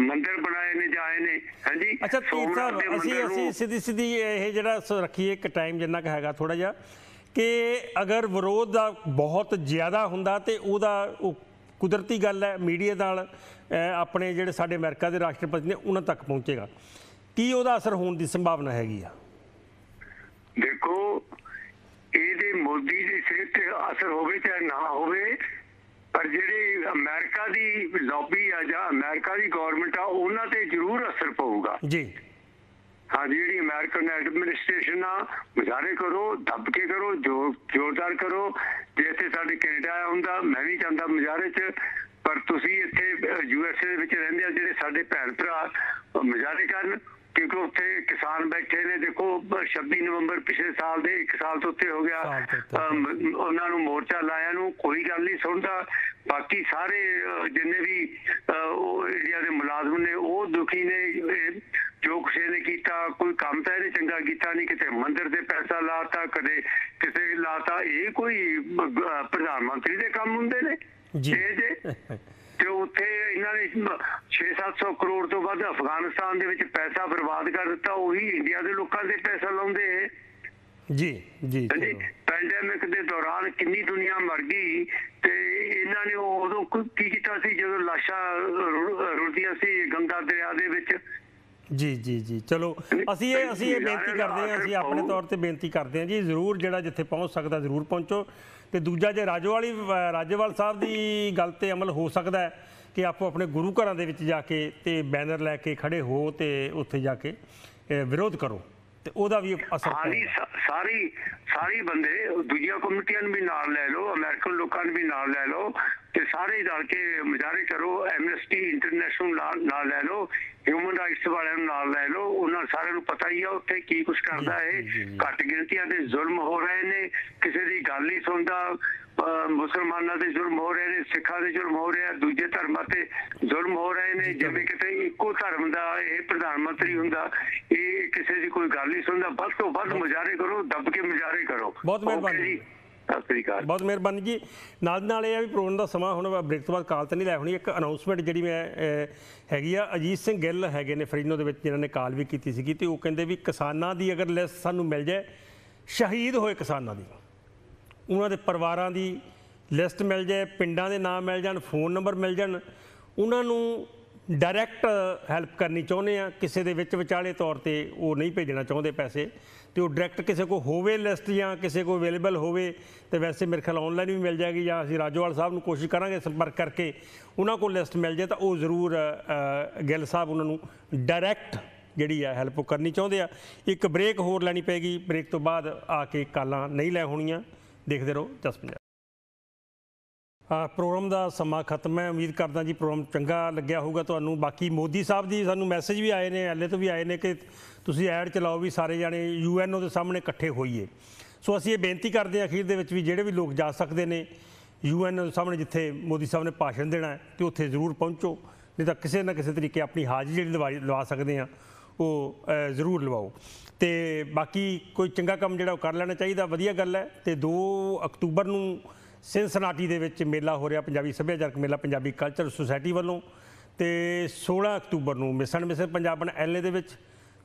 ਮੰਦਰ ਬਣਾਏ ਨੇ ਜਾਏ ਨੇ। ਹਾਂਜੀ ਅੱਛਾ ਤੀਰ ਸਾਹਿਬ ਅਸੀਂ ਸਿੱਧੀ ਸਿੱਧੀ ਇਹ ਜਿਹੜਾ ਰੱਖੀਏ ਇੱਕ ਟਾਈਮ ਜਿੰਨਾ ਕਿ ਹੈਗਾ ਥੋੜਾ ਜਿਹਾ ਕਿ ਅਗਰ ਵਿਰੋਧ ਦਾ ਬਹੁਤ ਜ਼ਿਆਦਾ ਹੁੰਦਾ ਤੇ ਉਹਦਾ ਕੁਦਰਤੀ ਗੱਲ ਹੈ ਮੀਡੀਆ ਨਾਲ ਆਪਣੇ ਜਿਹੜੇ ਸਾਡੇ ਅਮਰੀਕਾ ਦੇ ਰਾਸ਼ਟਰਪਤੀ ਨੇ ਉਹਨਾਂ ਤੱਕ ਪਹੁੰਚੇਗਾ ਕੀ ਉਹਦਾ ਅਸਰ ਹੋਣ ਦੀ ਸੰਭਾਵਨਾ ਹੈਗੀ ਆ। ਦੇਖੋ ਇਹਦੇ ਮੋਦੀ ਦੀ ਸਿਹਤ ਤੇ ਅਸਰ ਹੋਵੇ ਚਾਹੇ ਨਾ ਹੋਵੇ पर जी अमेरिका की लॉबी है या अमेरिका की गवर्नमेंट आ उन्होंने जरूर असर पऊगा जी। हाँ जी जी अमेरिकन एडमिनिस्ट्रेशन आ मुजाहरे करो दब के करो जोरदार करो। जे इतने साढ़े कैनेडा आया मैं भी चाहता मुजाहरे च पर इतने यूएसए रेंदे जे साढ़े भैन भरा मुजाहरे कर क्योंकि उत्थे किसान बैठे ने। देखो 26 नवंबर पिछले साल दे 1 साल तो उत्थे हो गया उन्होंने मोर्चा लाया कोई गल नहीं सुनता। बाकी सारे जिन्ने भी इंडिया के मुलाजम ने वो दुखी ने जो किसी ने किया कोई काम तो इन्हें चंगा किया नहीं किसी मंदिर से पैसा लाता कदे किसी लाता ये कोई प्रधानमंत्री के काम होंदे ने जे तो उत्थे इन्होंने 600-700 करोड़ तो वध अफगानिस्तान दे विच पैसा बर्बाद कर दिता। उही इंडिया के लोगों से पैसा लाउंदे जी जी जी। पैंडेमिक के दौरान कितनी दुनिया मर गई तो इन्होंने उदों की किया जो लाशा रुड़दियां सी गंगा दरिया दे विच जी जी जी। चलो असी बेनती करते हैं असी अपने तौर पर बेनती करते हैं जी जरूर जिहड़ा जिथे पहुँच सकता जरूर पहुँचो। तो दूजा जो राजेवाल साहब की गल ते अमल हो सकता है कि आपको अपने गुरु घरां दे विच जाके ते बैनर लैके खड़े हो तो उत्थे जाके विरोध करो तो ओहदा भी असर सारी बंदे दूजिया कमिटियां भी नाल लै लो अमेरिकन लोगों भी नाल लै लो तो सारे रल के मुजाहरे करो। एमनेस्टी इंटरनेशनल नाल लै लो ह्यूमन राइट्स वाले नाल लै लो। उन्होंने सारे पता ही है उत्थे की कुछ करता है घट गिनतियां दे जुल्म हो रहे ने किसी की गल नहीं सुनता। मुसलमानों के जुल्म हो रहे हैं सिखा के जुल्म हो रहे हैं दूजे धर्म से जुल्म हो रहे हैं जिमें कितने एको धर्म का यह प्रधानमंत्री होंगे ये किसी की कोई गल नहीं सुनता। बस तो बस मुजाहरे करो दब के मुजाहरे करो। बहुत मेहरबानी जी सत श्रीकाल बहुत मेहरबानी जी। नाल यह भी प्रोग्राम का समा हूँ ब्रेक तो बाद काल तो नहीं लै होनी एक अनाउंसमेंट जी मैं हैगी आ अजीत सिंह गिल हैगे ने फरीनो के जिन्होंने कॉल भी की सी तो कहें भी किसानों की अगर लिस्ट सूँ मिल जाए शहीद होए किसानों की उन्होंने परिवारों की लिस्ट मिल जाए पिंडों के नाम मिल जाए फोन नंबर मिल जाए उन्होंने डायरैक्ट हैल्प करनी चाहते हैं किसी के विचाले तौर पर वो नहीं भेजना चाहते पैसे तो डायरैक्ट किसी को होवे लिस्ट या किसी को अवेलेबल होवे तो वैसे मेरे ख्याल ऑनलाइन भी मिल जाएगी या असीं राजोवाल साहब नूं कोशिश करांगे संपर्क करके उन्होंने को लिस्ट मिल जाए तो वो जरूर गिल साहब उन्होंने डायरैक्ट जिहड़ी आ हैल्प करनी चाहते हैं। एक ब्रेक होर लैनी पेगी ब्रेक तो बाद आके कालां नहीं लै होणियां देखते रहो 10 मिनट। प्रोग्राम का समा खत्म है उम्मीद करता जी प्रोग्राम चंगा लग्या होगा। तो बाकी मोदी साहब की सानू मैसेज भी आए हैं एल ए तो भी आए हैं कि तुसीं ऐड चलाओ भी सारे जाने यूएनओ के सामने इकट्ठे होइए। सो असीं ये बेनती करते हैं अखीर के जोड़े भी लोग जा सकते हैं यूएनओ के सामने जिथे मोदी साहब ने भाषण देना है तो उत्थे जरूर पहुँचो नहीं तो किसी ना किसी तरीके अपनी हाजिरी जिहड़ी लवा सकते हैं वो जरूर लवाओ। तो बाकी कोई चंगा काम जिहड़ा कर लेना चाहिए वधिया गल है। तो 2 अक्तूबर नूं सिनसिनाटी दे विच मेला हो रहा पंजाबी सभ्याचारक मेला पंजाबी कल्चर सोसायटी वालों तो 16 अक्तूबर नूं मिसन मिसन पंजाबन एल ए दे विच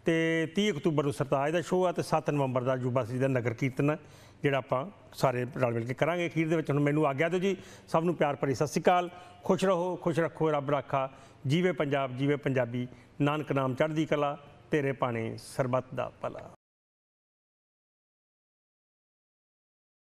ते 30 अक्तूबर नूं सरताज का शोअ है तो 7 नवंबर का युवा श्री का नगर कीर्तन जिहड़ा आपां सारे रल मिल के करांगे। अखीर दे विच हुण मैनूं आग्या दिओ जी सब नूं प्यार भरी सत श्री अकाल। खुश रहो खुश रखो रब राखा जीवे पंजाब जीवे पंजाबी नानक नाम चढ़दी कला तेरे पाने सरबत दा भला।